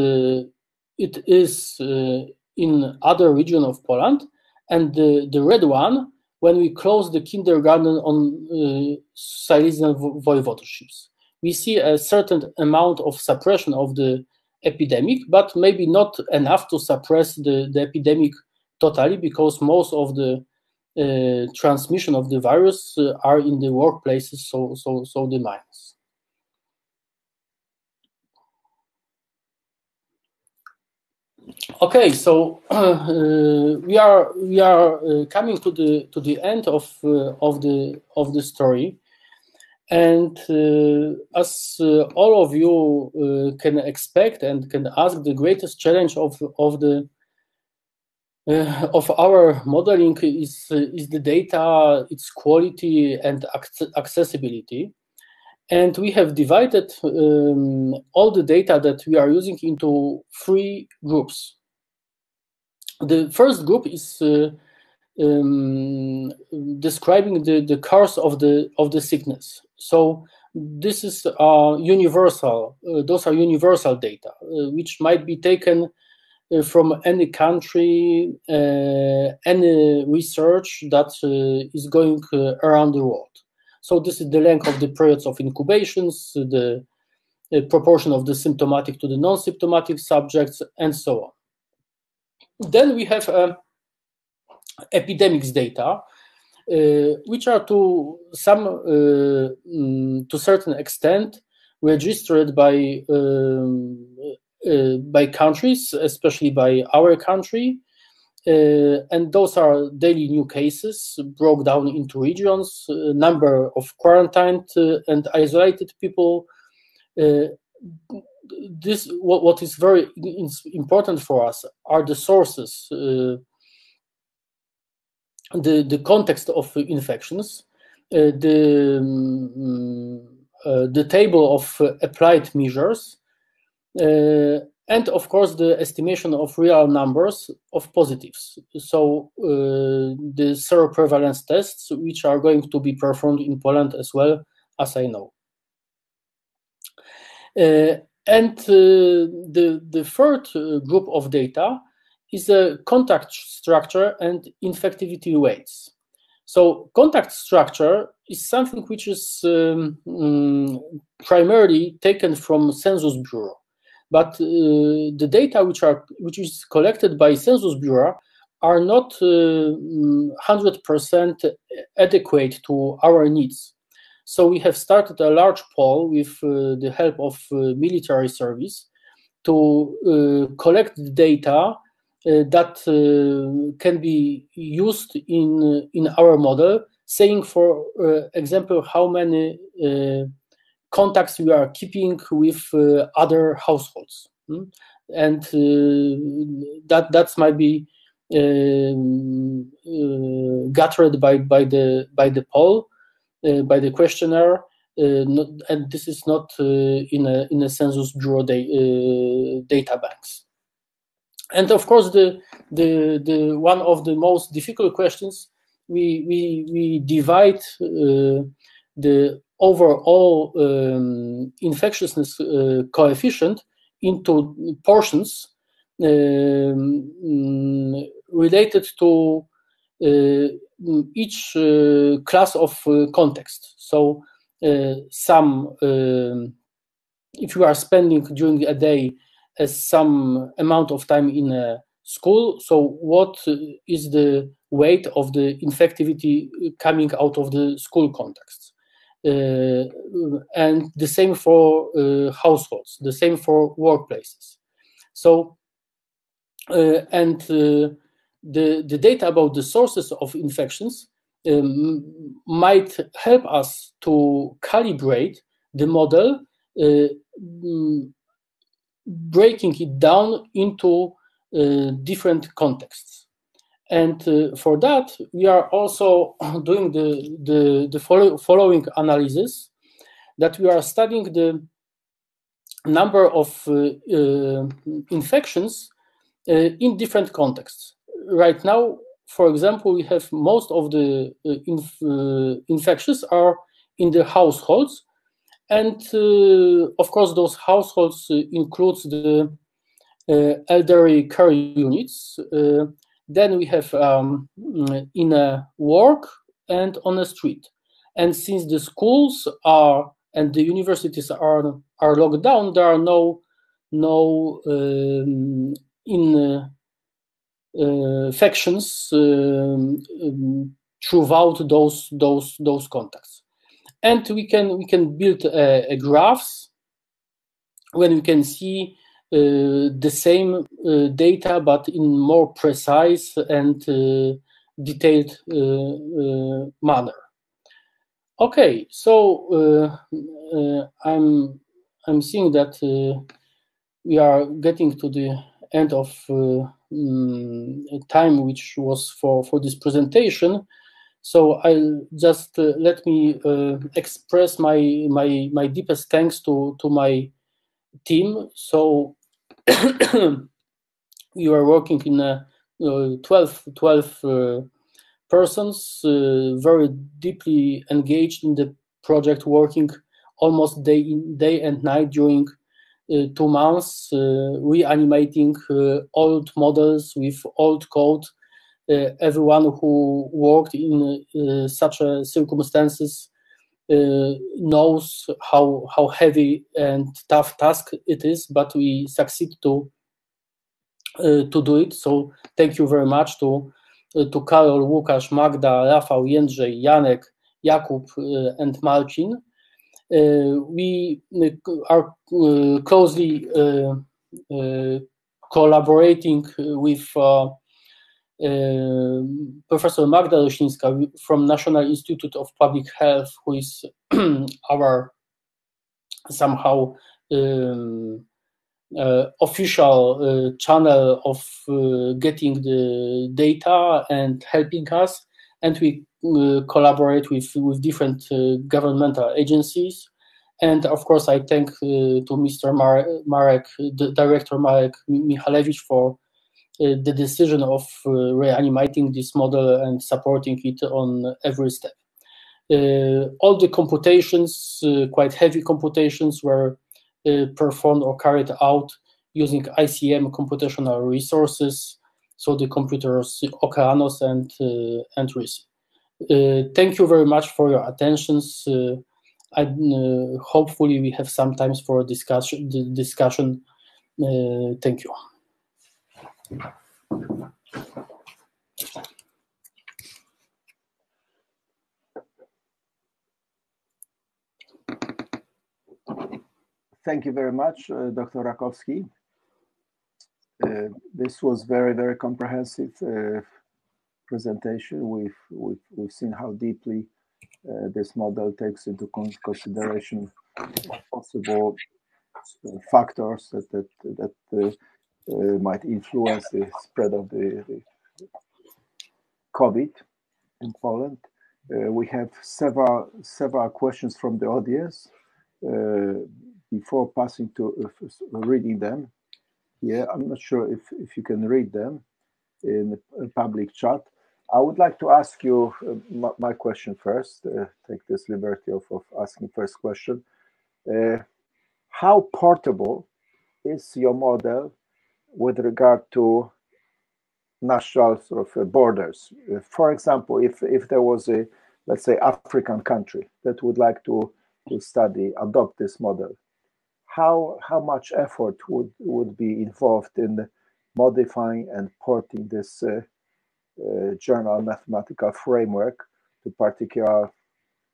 it is in other region of Poland, and the red one when we close the kindergarten on Silesian voivodeships. We see a certain amount of suppression of the epidemic, but maybe not enough to suppress the epidemic totally, because most of the transmission of the virus are in the workplaces, so the mines. Okay, so we are coming to the end of the story, and as all of you can expect and can ask, the greatest challenge of our modeling is the data, its quality and accessibility. And we have divided all the data that we are using into three groups. The first group is describing the course of the sickness. So this is universal. Those are universal data which might be taken from any country, any research that is going around the world. So this is the length of the periods of incubations, the proportion of the symptomatic to the non-symptomatic subjects, and so on. Then we have epidemics data, which are to certain extent registered by countries, especially by our country, and those are daily new cases broken down into regions, number of quarantined and isolated people. This what is very important for us are the sources, the context of infections, the table of applied measures, and of course the estimation of real numbers of positives. So the seroprevalence tests, which are going to be performed in Poland as well, as I know. And the third group of data is the contact structure and infectivity rates. So contact structure is something which is primarily taken from Census Bureau. But the data which is collected by Census Bureau are not 100% adequate to our needs. So we have started a large poll with the help of military service to collect data that can be used in our model, saying, for example, how many contacts we are keeping with other households, and that might be gathered by the poll, by the questionnaire, and this is not in a census bureau data banks. And of course, the one of the most difficult questions, we divide the overall infectiousness coefficient into portions related to each class of context. So if you are spending during a day some amount of time in a school, so what is the weight of the infectivity coming out of the school context? And the same for households, the same for workplaces. So, the data about the sources of infections might help us to calibrate the model, breaking it down into different contexts. And for that, we are also doing the following analysis, that we are studying the number of infections in different contexts. Right now, for example, we have most of the infections are in the households, and of course those households includes the elderly care units. Then we have in a work and on a street. And since the schools are and the universities are locked down, there are no infections throughout those contacts. And we can build a graphs when we can see the same data but in more precise and detailed manner. Okay, so I'm seeing that we are getting to the end of time, which was for this presentation. So I'll just let me express my deepest thanks to my team. So you are working in a 12 persons, very deeply engaged in the project, working almost day and night during 2 months, reanimating old models with old code. Everyone who worked in such circumstances knows how heavy and tough task it is, but we succeed to do it. So thank you very much to Karol, Łukasz, Magda, Rafał, Jędrzej, Janek, Jakub, and Marcin. We are closely collaborating with Professor Magda Rosińska from National Institute of Public Health, who is our somehow official channel of getting the data and helping us, and we collaborate with different governmental agencies. And of course I thank to Mr. Marek, the director Marek Michalewicz, for the decision of reanimating this model and supporting it on every step. All the computations, quite heavy computations, were performed or carried out using ICM computational resources, so the computers Okeanos and Esri. Thank you very much for your attentions. Hopefully we have some time for discussion. Thank you. Thank you very much, Dr. Rakowski. This was very, very comprehensive presentation. We've seen how deeply this model takes into consideration possible factors that might influence the spread of the COVID in Poland. We have several questions from the audience before passing to reading them. Yeah, I'm not sure if you can read them in the public chat. I would like to ask you my question first. Take this liberty of asking first question. How portable is your model with regard to national sort of borders? For example, if there was a, let's say, African country that would like to study, adopt this model, how much effort would be involved in modifying and porting this general mathematical framework to particular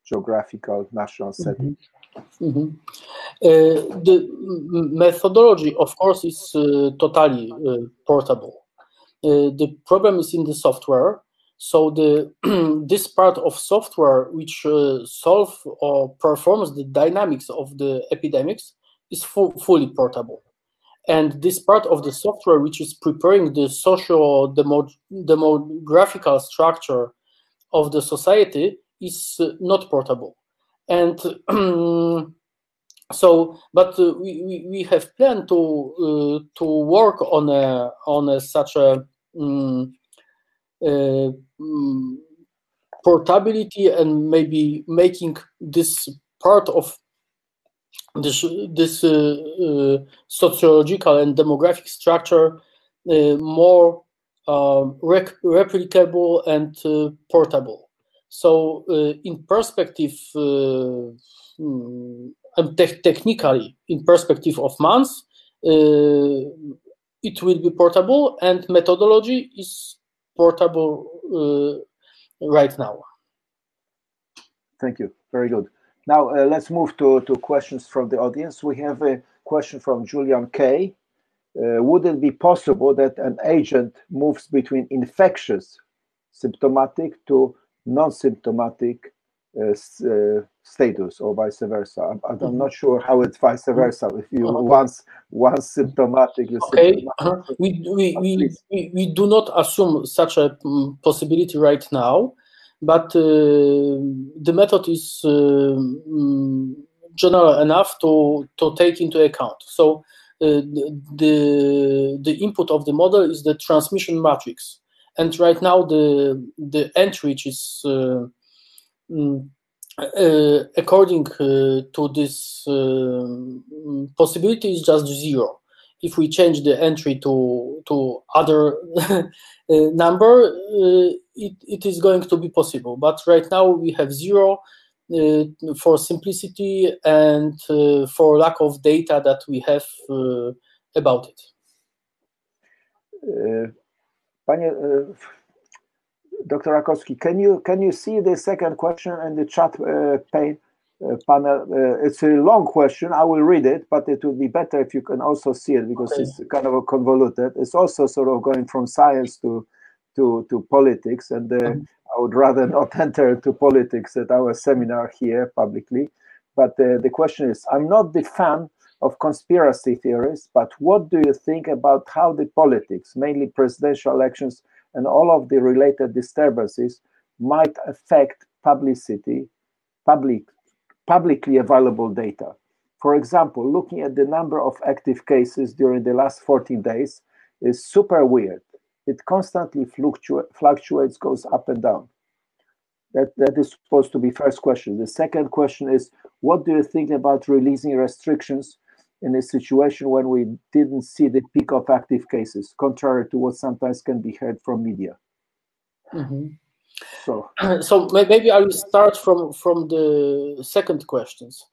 geographical national setting? Mm-hmm. The methodology, of course, is totally portable. The problem is in the software. So this part of software which solves or performs the dynamics of the epidemics is fully portable. And this part of the software which is preparing the social demographical structure of the society is not portable. And so, but we have planned to work on such a portability and maybe making this part of this sociological and demographic structure more replicable and portable. So in perspective, technically, in perspective of months, it will be portable, and methodology is portable right now. Thank you. Very good. Now let's move to questions from the audience. We have a question from Julian K. Would it be possible that an agent moves between infectious, symptomatic to non-symptomatic status, or vice versa? I'm not sure how it's vice versa. If you once symptomatic, you okay. Symptomatic. We do not assume such a possibility right now. But the method is general enough to take into account. So the input of the model is the transmission matrix, and right now the entry which is according to this possibility is just 0. If we change the entry to other number, it is going to be possible. But right now we have 0 for simplicity and for lack of data that we have about it. Panie, Dr. Rakowski, can you see the second question in the chat pane? Panel, it's a long question. I will read it, but it would be better if you can also see it, because okay. It's kind of convoluted. It's also sort of going from science to politics, and I would rather not enter into politics at our seminar here publicly. But the question is, I'm not the fan of conspiracy theories, but what do you think about how the politics, mainly presidential elections and all of the related disturbances, might affect publicly available data? For example, looking at the number of active cases during the last 14 days is super weird. It constantly fluctuates, goes up and down. That is supposed to be first question. The second question is, what do you think about releasing restrictions in a situation when we didn't see the peak of active cases, contrary to what sometimes can be heard from media? Mm-hmm. So maybe I will start from the second questions.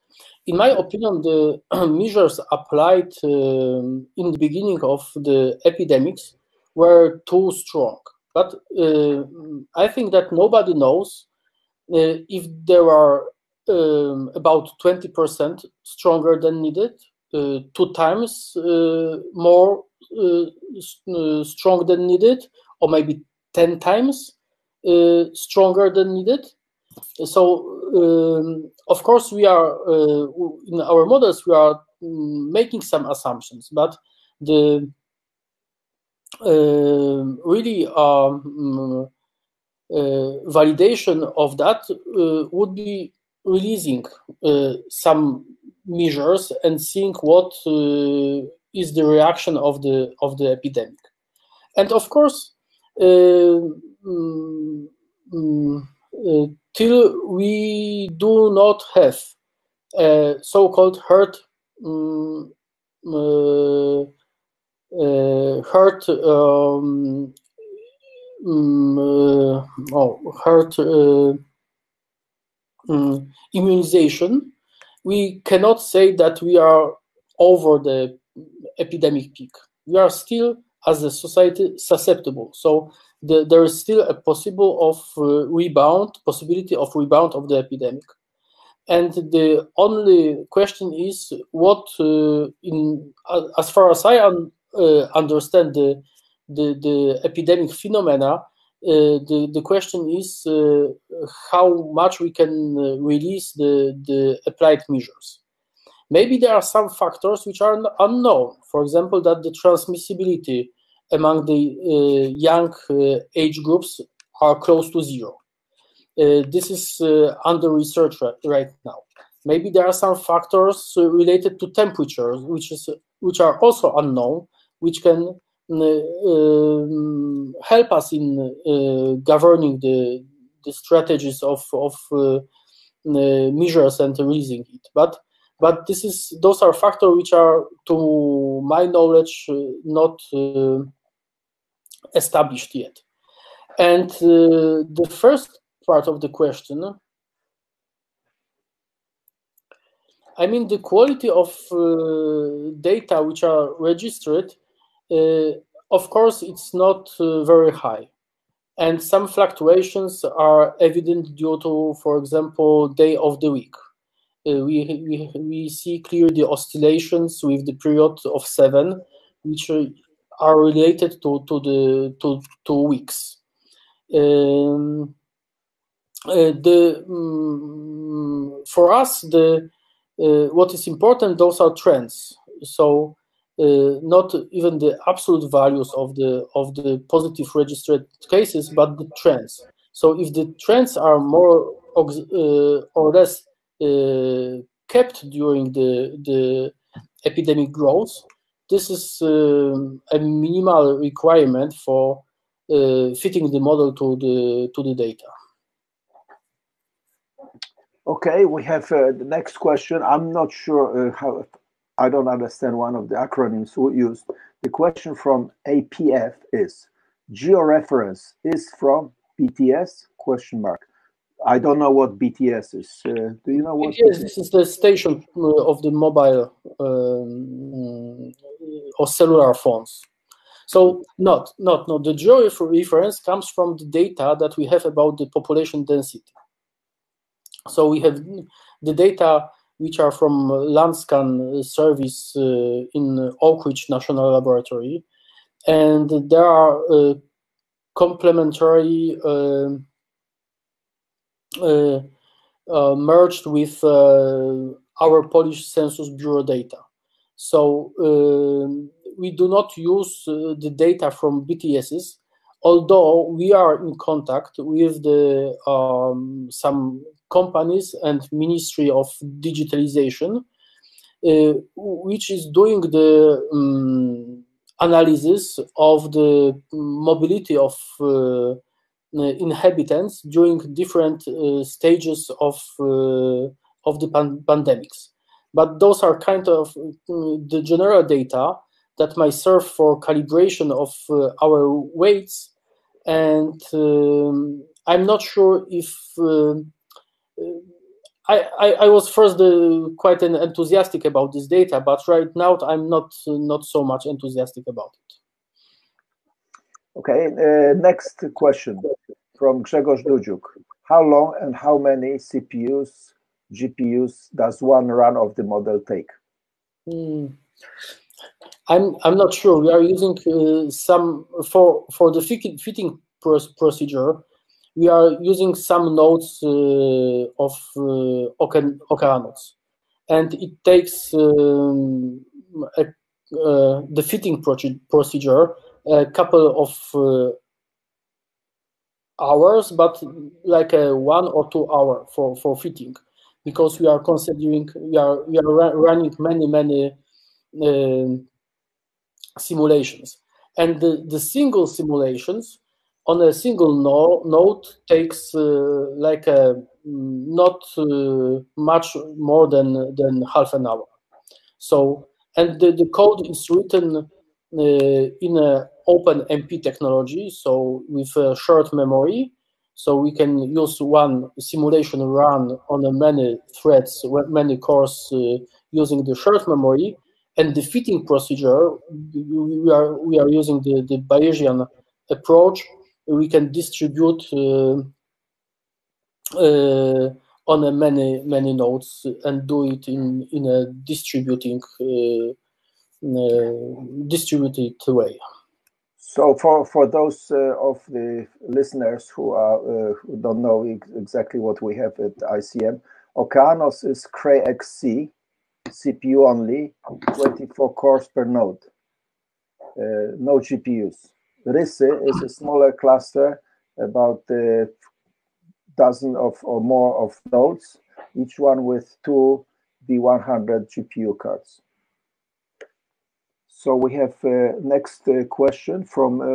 In my opinion, the measures applied in the beginning of the epidemics were too strong. But I think that nobody knows if there are about 20% stronger than needed, 2 times more strong than needed, or maybe 10 times. Stronger than needed. So of course we are in our models we are making some assumptions, but the really validation of that would be releasing some measures and seeing what is the reaction of the epidemic. And of course, till we do not have a so-called herd immunization, we cannot say that we are over the epidemic peak. We are still, as a society, susceptible. So there is still a possibility of rebound of the epidemic. And the only question is what, as far as I understand the epidemic phenomena, the question is how much we can release the applied measures. Maybe there are some factors which are unknown. For example, that the transmissibility among the young age groups are close to zero. This is under research right now. Maybe there are some factors related to temperature, which are also unknown, which can help us in governing the strategies of measures and releasing it. But those are factors which are, to my knowledge, not established yet. And the first part of the question, I mean, the quality of data which are registered, of course, it's not very high. And some fluctuations are evident due to, for example, day of the week. We see clearly the oscillations with the period of 7, which are related to weeks. For us, what is important, those are trends. So not even the absolute values of the positive registered cases, but the trends. So if the trends are more or less kept during the epidemic growth, this is a minimal requirement for fitting the model to the data. Okay, we have the next question. I'm not sure how. I don't understand one of the acronyms we used. The question from APF is: georeference is from BTS? ? I don't know what BTS is. Do you know what? Yes, this is the station of the mobile or cellular phones. So no. The georeference comes from the data that we have about the population density. So we have the data which are from Landscan service in Oak Ridge National Laboratory, and there are complementary. Merged with our Polish Census Bureau data. So we do not use the data from BTSs, although we are in contact with the some companies and Ministry of Digitalization, which is doing the analysis of the mobility of inhabitants during different stages of the pandemics, but those are kind of the general data that might serve for calibration of our weights, and I'm not sure if I was first quite enthusiastic about this data, but right now I'm not so much enthusiastic about it. Okay, next question from Grzegorz Dudziuk. How long and how many CPUs, GPUs does one run of the model take? I'm not sure. We are using some, for the fitting procedure, we are using some nodes of Okeanos. And it takes the fitting procedure a couple of hours, but like a 1 or 2 hour for fitting, because we are considering we are running many simulations, and the single simulations on a single node takes not much more than half an hour. So, and the code is written in a OpenMP technology, so with a shared memory, so we can use one simulation run on many threads, many cores using the shared memory, and the fitting procedure, we are using the Bayesian approach. We can distribute on a many nodes and do it in a distributed way. So for those of the listeners who don't know exactly what we have at ICM, Okeanos is Cray XC, CPU only, 24 cores per node, no GPUs. RISI is a smaller cluster, about a dozen or more of nodes, each one with 2 B100 GPU cards. So we have next question from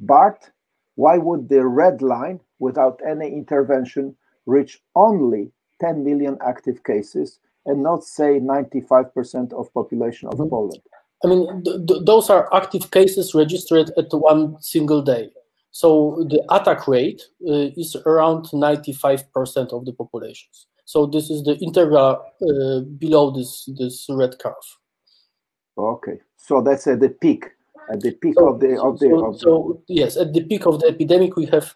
Bart. Why would the red line, without any intervention, reach only 10 million active cases and not, say, 95% of population of Poland? I mean, those are active cases registered at one single day. So the attack rate is around 95% of the populations. So this is the integral below this red curve. Okay, so that's at the peak. At the peak So yes, at the peak of the epidemic, we have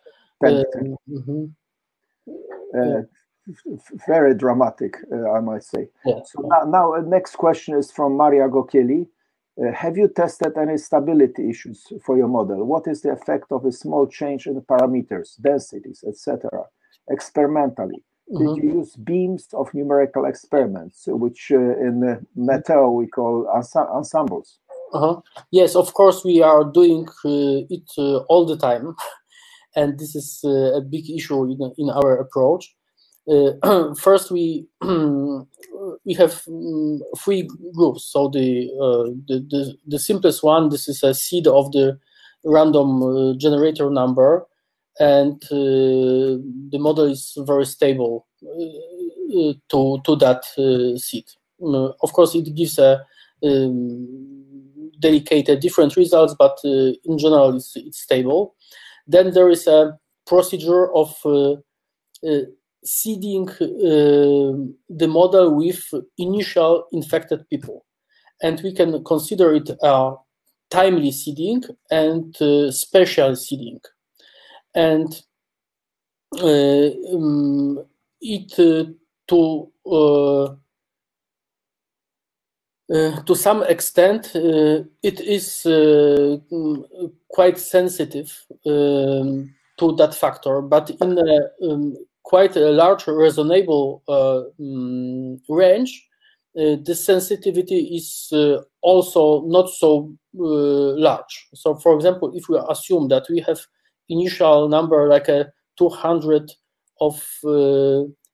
very dramatic, I might say. Yeah. So now next question is from Maria Gokieli. Have you tested any stability issues for your model? What is the effect of a small change in parameters, densities, etc., experimentally? Did you use beams of numerical experiments, which in Mateo we call ensembles? Yes, of course, we are doing it all the time. And this is a big issue in our approach. First, we have three groups. So the simplest one, this is a seed of the random generator number. And the model is very stable to that seed. Of course, it gives a delicate different results, but in general, it's stable. Then there is a procedure of seeding the model with initial infected people. And we can consider it timely seeding and spatial seeding. And to some extent, it is quite sensitive to that factor, but in a quite a large reasonable range, this sensitivity is also not so large. So, for example, if we assume that we have initial number like a 200 of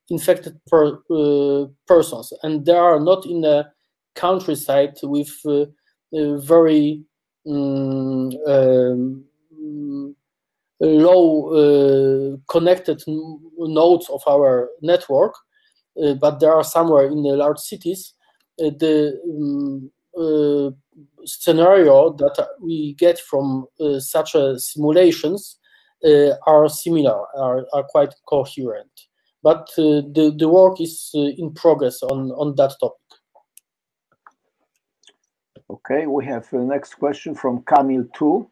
infected persons, and they are not in a countryside with very low connected nodes of our network, but they are somewhere in the large cities. The scenario that we get from such simulations are similar, are quite coherent. But the work is in progress on that topic. Okay, we have the next question from Kamil 2,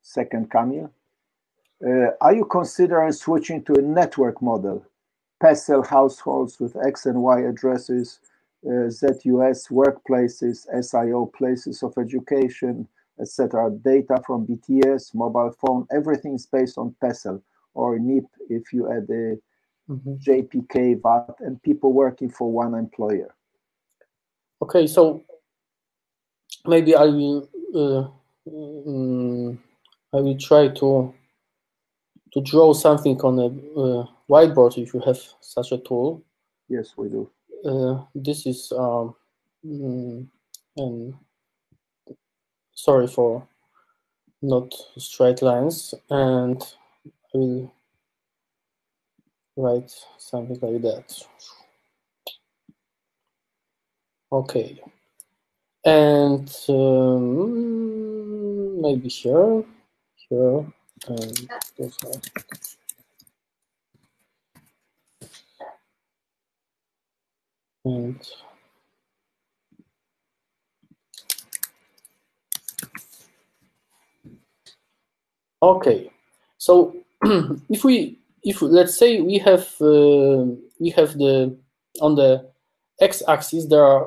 second Kamil. Are you considering switching to a network model? Pesel households with X and Y addresses, ZUS workplaces, SIO places of education, etc. Data from BTS, mobile phone, everything is based on PESEL or NIP if you add the JPK, VAT, and people working for one employer. Okay, so maybe I will try to to draw something on a whiteboard if you have such a tool. Yes, we do. This is sorry for not straight lines, and I will write something like that. Okay, and maybe here, here, and this one. And okay, so if we, let's say we have the on the x-axis there are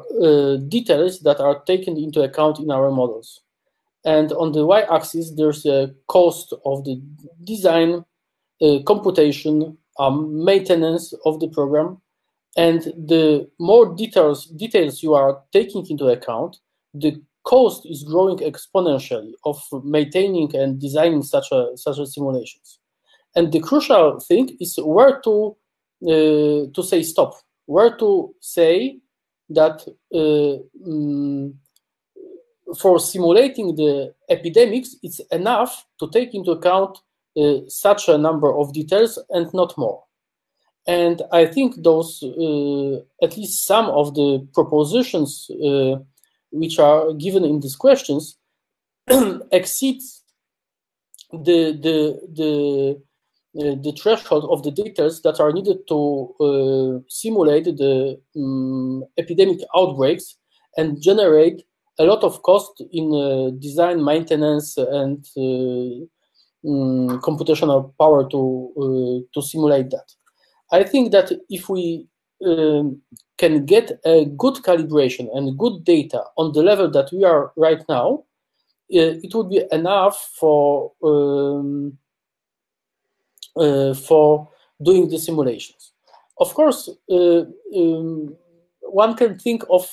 details that are taken into account in our models, and on the y-axis there's a cost of the design, computation, maintenance of the program. And the more details you are taking into account, the cost is growing exponentially of maintaining and designing such a simulations. And the crucial thing is where to say stop, where to say that for simulating the epidemics, it's enough to take into account such a number of details and not more. And I think those, at least some of the propositions which are given in these questions exceeds the threshold of the details that are needed to simulate the epidemic outbreaks and generate a lot of cost in design, maintenance, and computational power to simulate that. I think that if we can get a good calibration and good data on the level that we are right now, it would be enough for doing the simulations. Of course, one can think of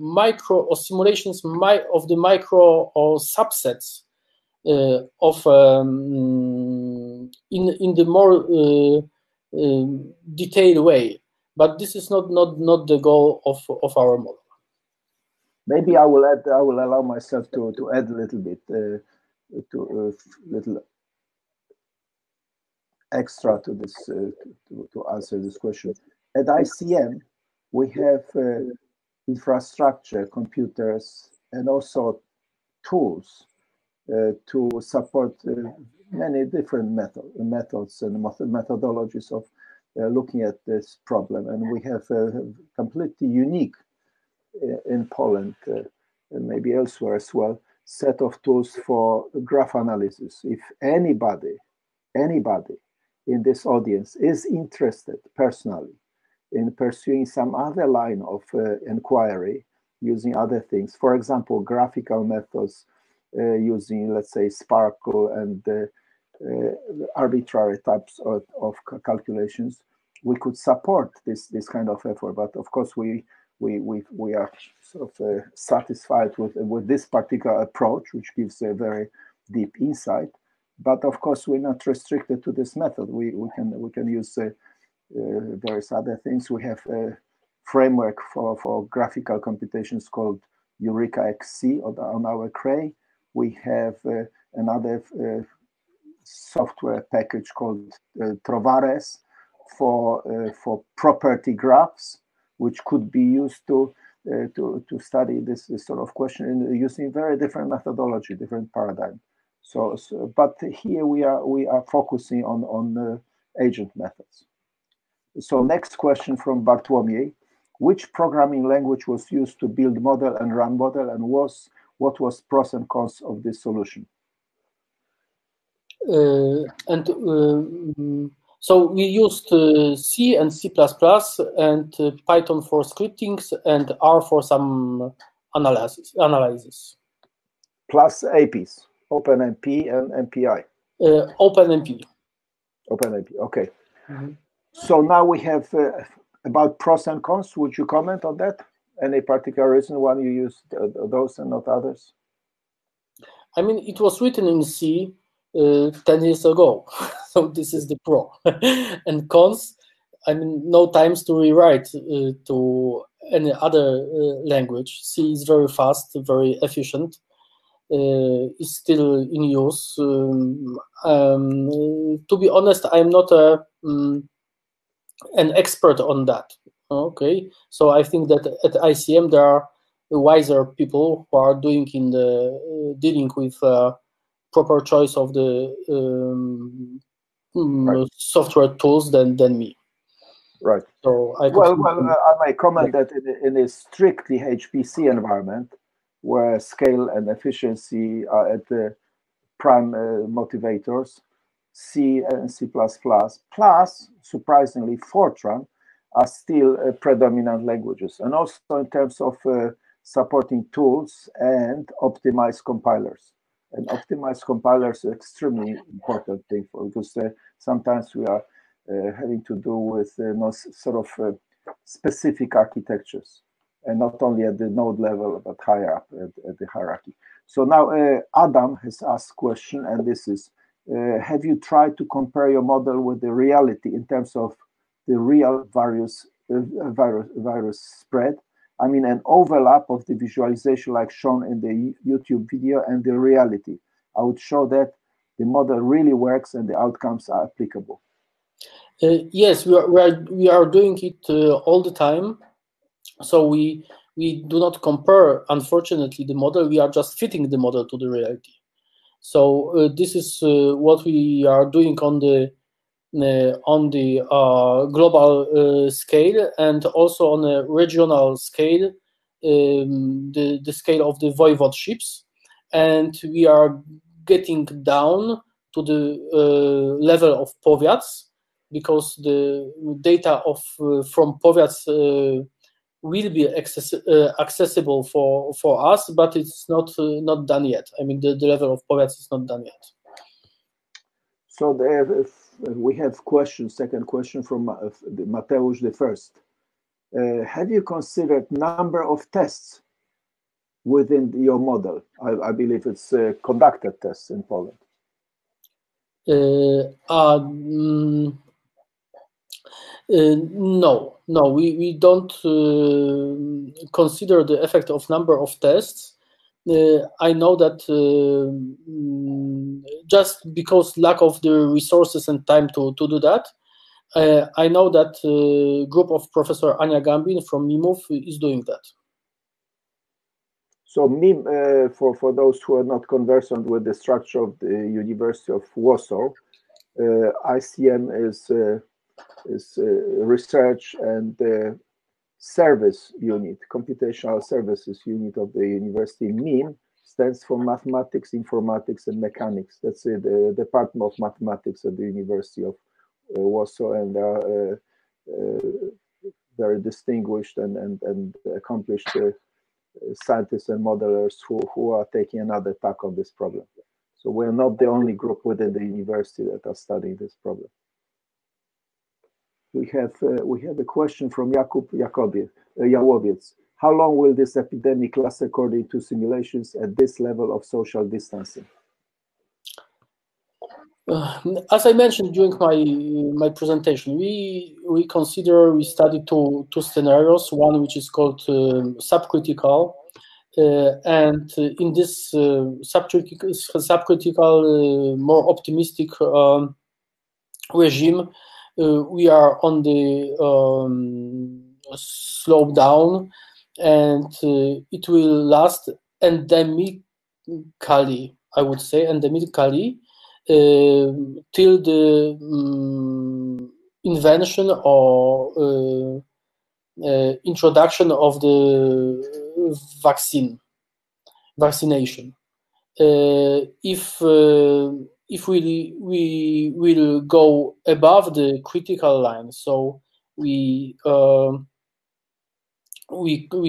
micro or simulations of the micro or subsets of in the more detailed way, but this is not the goal of our model. Maybe I will add. I will allow myself to add a little bit to little extra to this to answer this question. At ICM, we have infrastructure, computers, and also tools to support many different methods and methodologies of looking at this problem. And we have completely unique in Poland, and maybe elsewhere as well, set of tools for graph analysis. If anybody in this audience is interested personally in pursuing some other line of inquiry using other things, for example, graphical methods, using, let's say, Sparkle and arbitrary types of calculations, we could support this kind of effort. But of course, we are sort of satisfied with this particular approach, which gives a very deep insight. But of course, we're not restricted to this method. We can use various other things. We have a framework for graphical computations called Eureka XC on our Cray. We have another software package called Trovares for property graphs, which could be used to study this sort of question using very different methodology, different paradigm. So but here we are focusing on agent methods. So next question from Bartłomiej: which programming language was used to build model and run model, and what was pros and cons of this solution? So we used C and C++ and Python for scriptings and R for some analysis. Plus APIs, OpenMP and MPI. OpenMP. OpenMP, okay. Mm-hmm. So now we have... about pros and cons, would you comment on that? Any particular reason why you used those and not others? I mean, it was written in C 10 years ago. So this is the pro. And cons, I mean, no times to rewrite to any other language. C is very fast, very efficient. Is still in use. To be honest, I'm not an expert on that. Okay, so I think that at ICM there are wiser people who are dealing with proper choice of the right. software tools than me. Right. So I I may comment that in a strictly HPC environment, where scale and efficiency are at the prime motivators, C and C++, plus, surprisingly, Fortran are still predominant languages. And also in terms of supporting tools and optimized compilers. And optimized compilers are extremely important thing because sometimes we are having to do with specific architectures. And not only at the node level, but higher up at the hierarchy. So now Adam has asked a question, and this is, have you tried to compare your model with the reality in terms of the real virus spread? I mean, an overlap of the visualization like shown in the YouTube video and the reality. I would show that the model really works and the outcomes are applicable. Yes, we are doing it all the time. So we do not compare, unfortunately, the model. We are just fitting the model to the reality. So this is what we are doing on the global scale and also on a regional scale, the scale of the voivodeships, and we are getting down to the level of powiats, because the data from powiats will be accessible for us, but it's not done yet. I mean, the level of powiats is not done yet. So we have second question from Mateusz the First. Have you considered number of tests within your model? I believe it's conducted tests in Poland. No, we don't consider the effect of number of tests. I know that just because lack of the resources and time to do that, I know that group of Professor Ania Gambin from MIMUF is doing that. So MIM, for those who are not conversant with the structure of the University of Warsaw, ICM is research and service unit, computational services unit of the university. MIM stands for Mathematics, Informatics and Mechanics. That's the Department of Mathematics at the University of Warsaw, and there are very distinguished and accomplished scientists and modelers who are taking another tack on this problem. So we're not the only group within the university that are studying this problem. We have a question from Jakub Jałowiec. How long will this epidemic last according to simulations at this level of social distancing? As I mentioned during my presentation, we consider, we study two scenarios, one which is called subcritical, and in this subcritical, more optimistic regime, we are on the slope down, and it will last endemically, I would say, endemically, till the invention or introduction of the vaccination. If we will go above the critical line, so we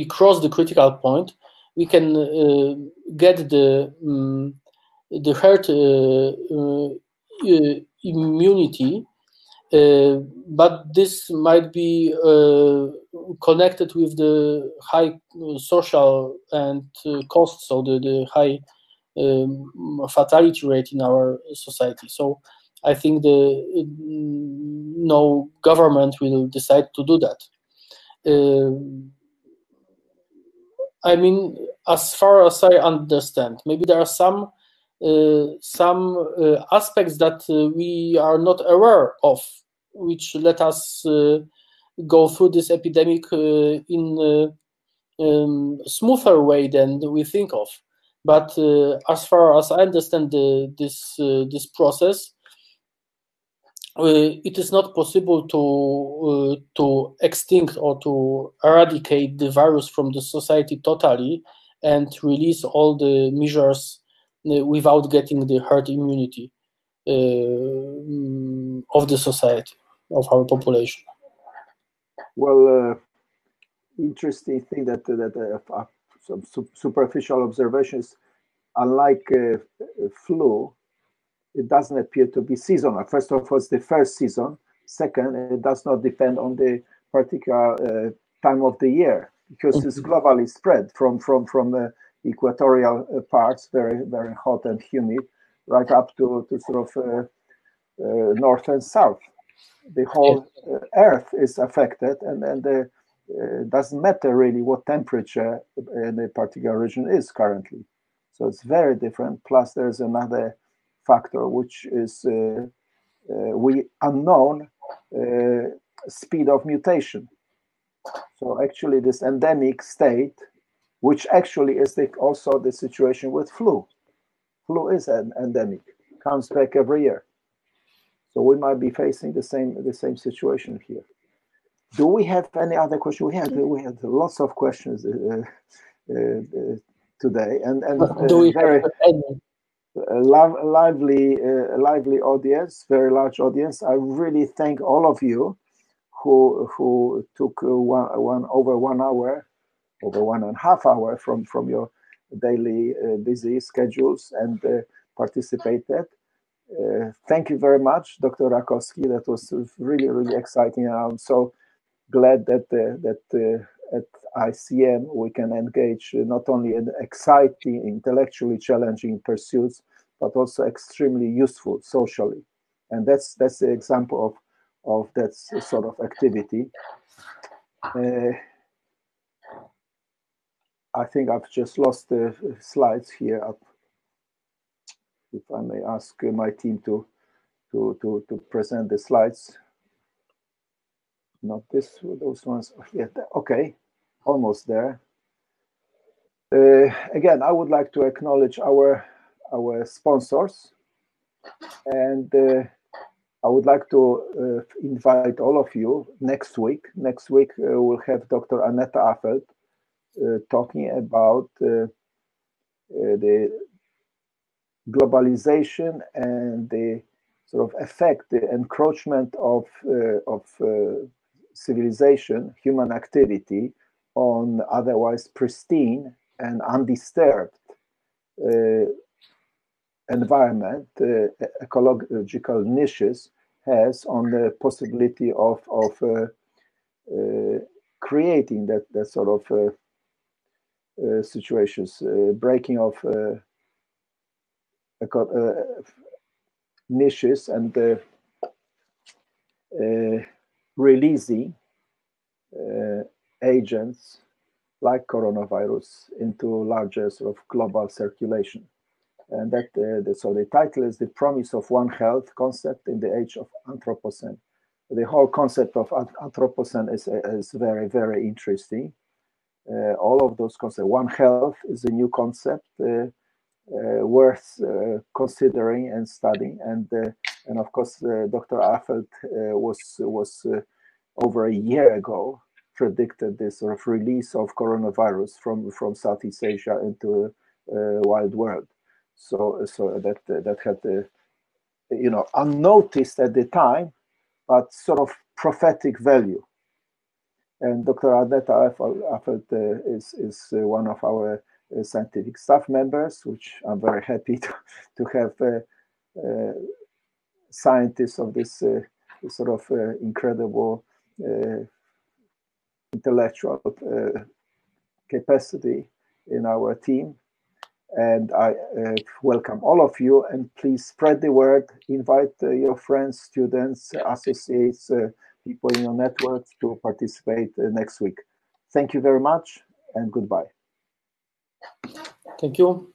cross the critical point, we can get the herd immunity, but this might be connected with the high social and costs, so the high fatality rate in our society. So I think no government will decide to do that. I mean, as far as I understand, maybe there are some aspects that we are not aware of, which let us go through this epidemic in a smoother way than we think of. But as far as I understand this process, it is not possible to extinct or to eradicate the virus from the society totally and release all the measures without getting the herd immunity of the society, of our population. Well, interesting thing that some superficial observations, unlike flu, it doesn't appear to be seasonal. First of all, it's the first season. Second, it does not depend on the particular time of the year, because it's globally spread from equatorial parts, very, very hot and humid, right up to sort of north and south. The whole earth is affected, and it doesn't matter really what temperature in a particular region is currently. So it's very different. Plus, there's another factor, which is we unknown speed of mutation. So actually this endemic state, which actually is also the situation with flu. Flu is an endemic, comes back every year. So we might be facing the same situation here. Do we have any other question? We had lots of questions today, and do we very have any? A lively audience, very large audience. I really thank all of you who took over 1.5 hours from your daily busy schedules and participated. Thank you very much, Dr. Rakowski. That was really, really exciting. I'm so glad that at ICM we can engage not only in exciting, intellectually challenging pursuits, but also extremely useful socially. And that's the example of that sort of activity. I think I've just lost the slides here. If I may ask my team to present the slides. Not this, those ones. Yeah, okay, almost there. Again, I would like to acknowledge our sponsors, and I would like to invite all of you next week. Next week we'll have Dr. Aneta Affelt talking about the globalization and the sort of effect, the encroachment of civilization, human activity on otherwise pristine and undisturbed environment, ecological niches has on the possibility of creating that sort of situations, breaking of niches and releasing agents like coronavirus into larger sort of global circulation. And that so the title is The Promise of One Health Concept in the Age of Anthropocene. The whole concept of Anthropocene is very, very interesting. All of those concepts. One Health is a new concept worth considering and studying. And of course, Dr. Affelt was over a year ago predicted this sort of release of coronavirus from Southeast Asia into the wild world. So that had, unnoticed at the time, but sort of prophetic value. And Dr. Aneta Affelt is one of our scientific staff members, which I'm very happy to have scientists of this sort of incredible intellectual capacity in our team. And I welcome all of you, and please spread the word, invite your friends, students, associates, people in your network to participate next week. Thank you very much and goodbye. Thank you.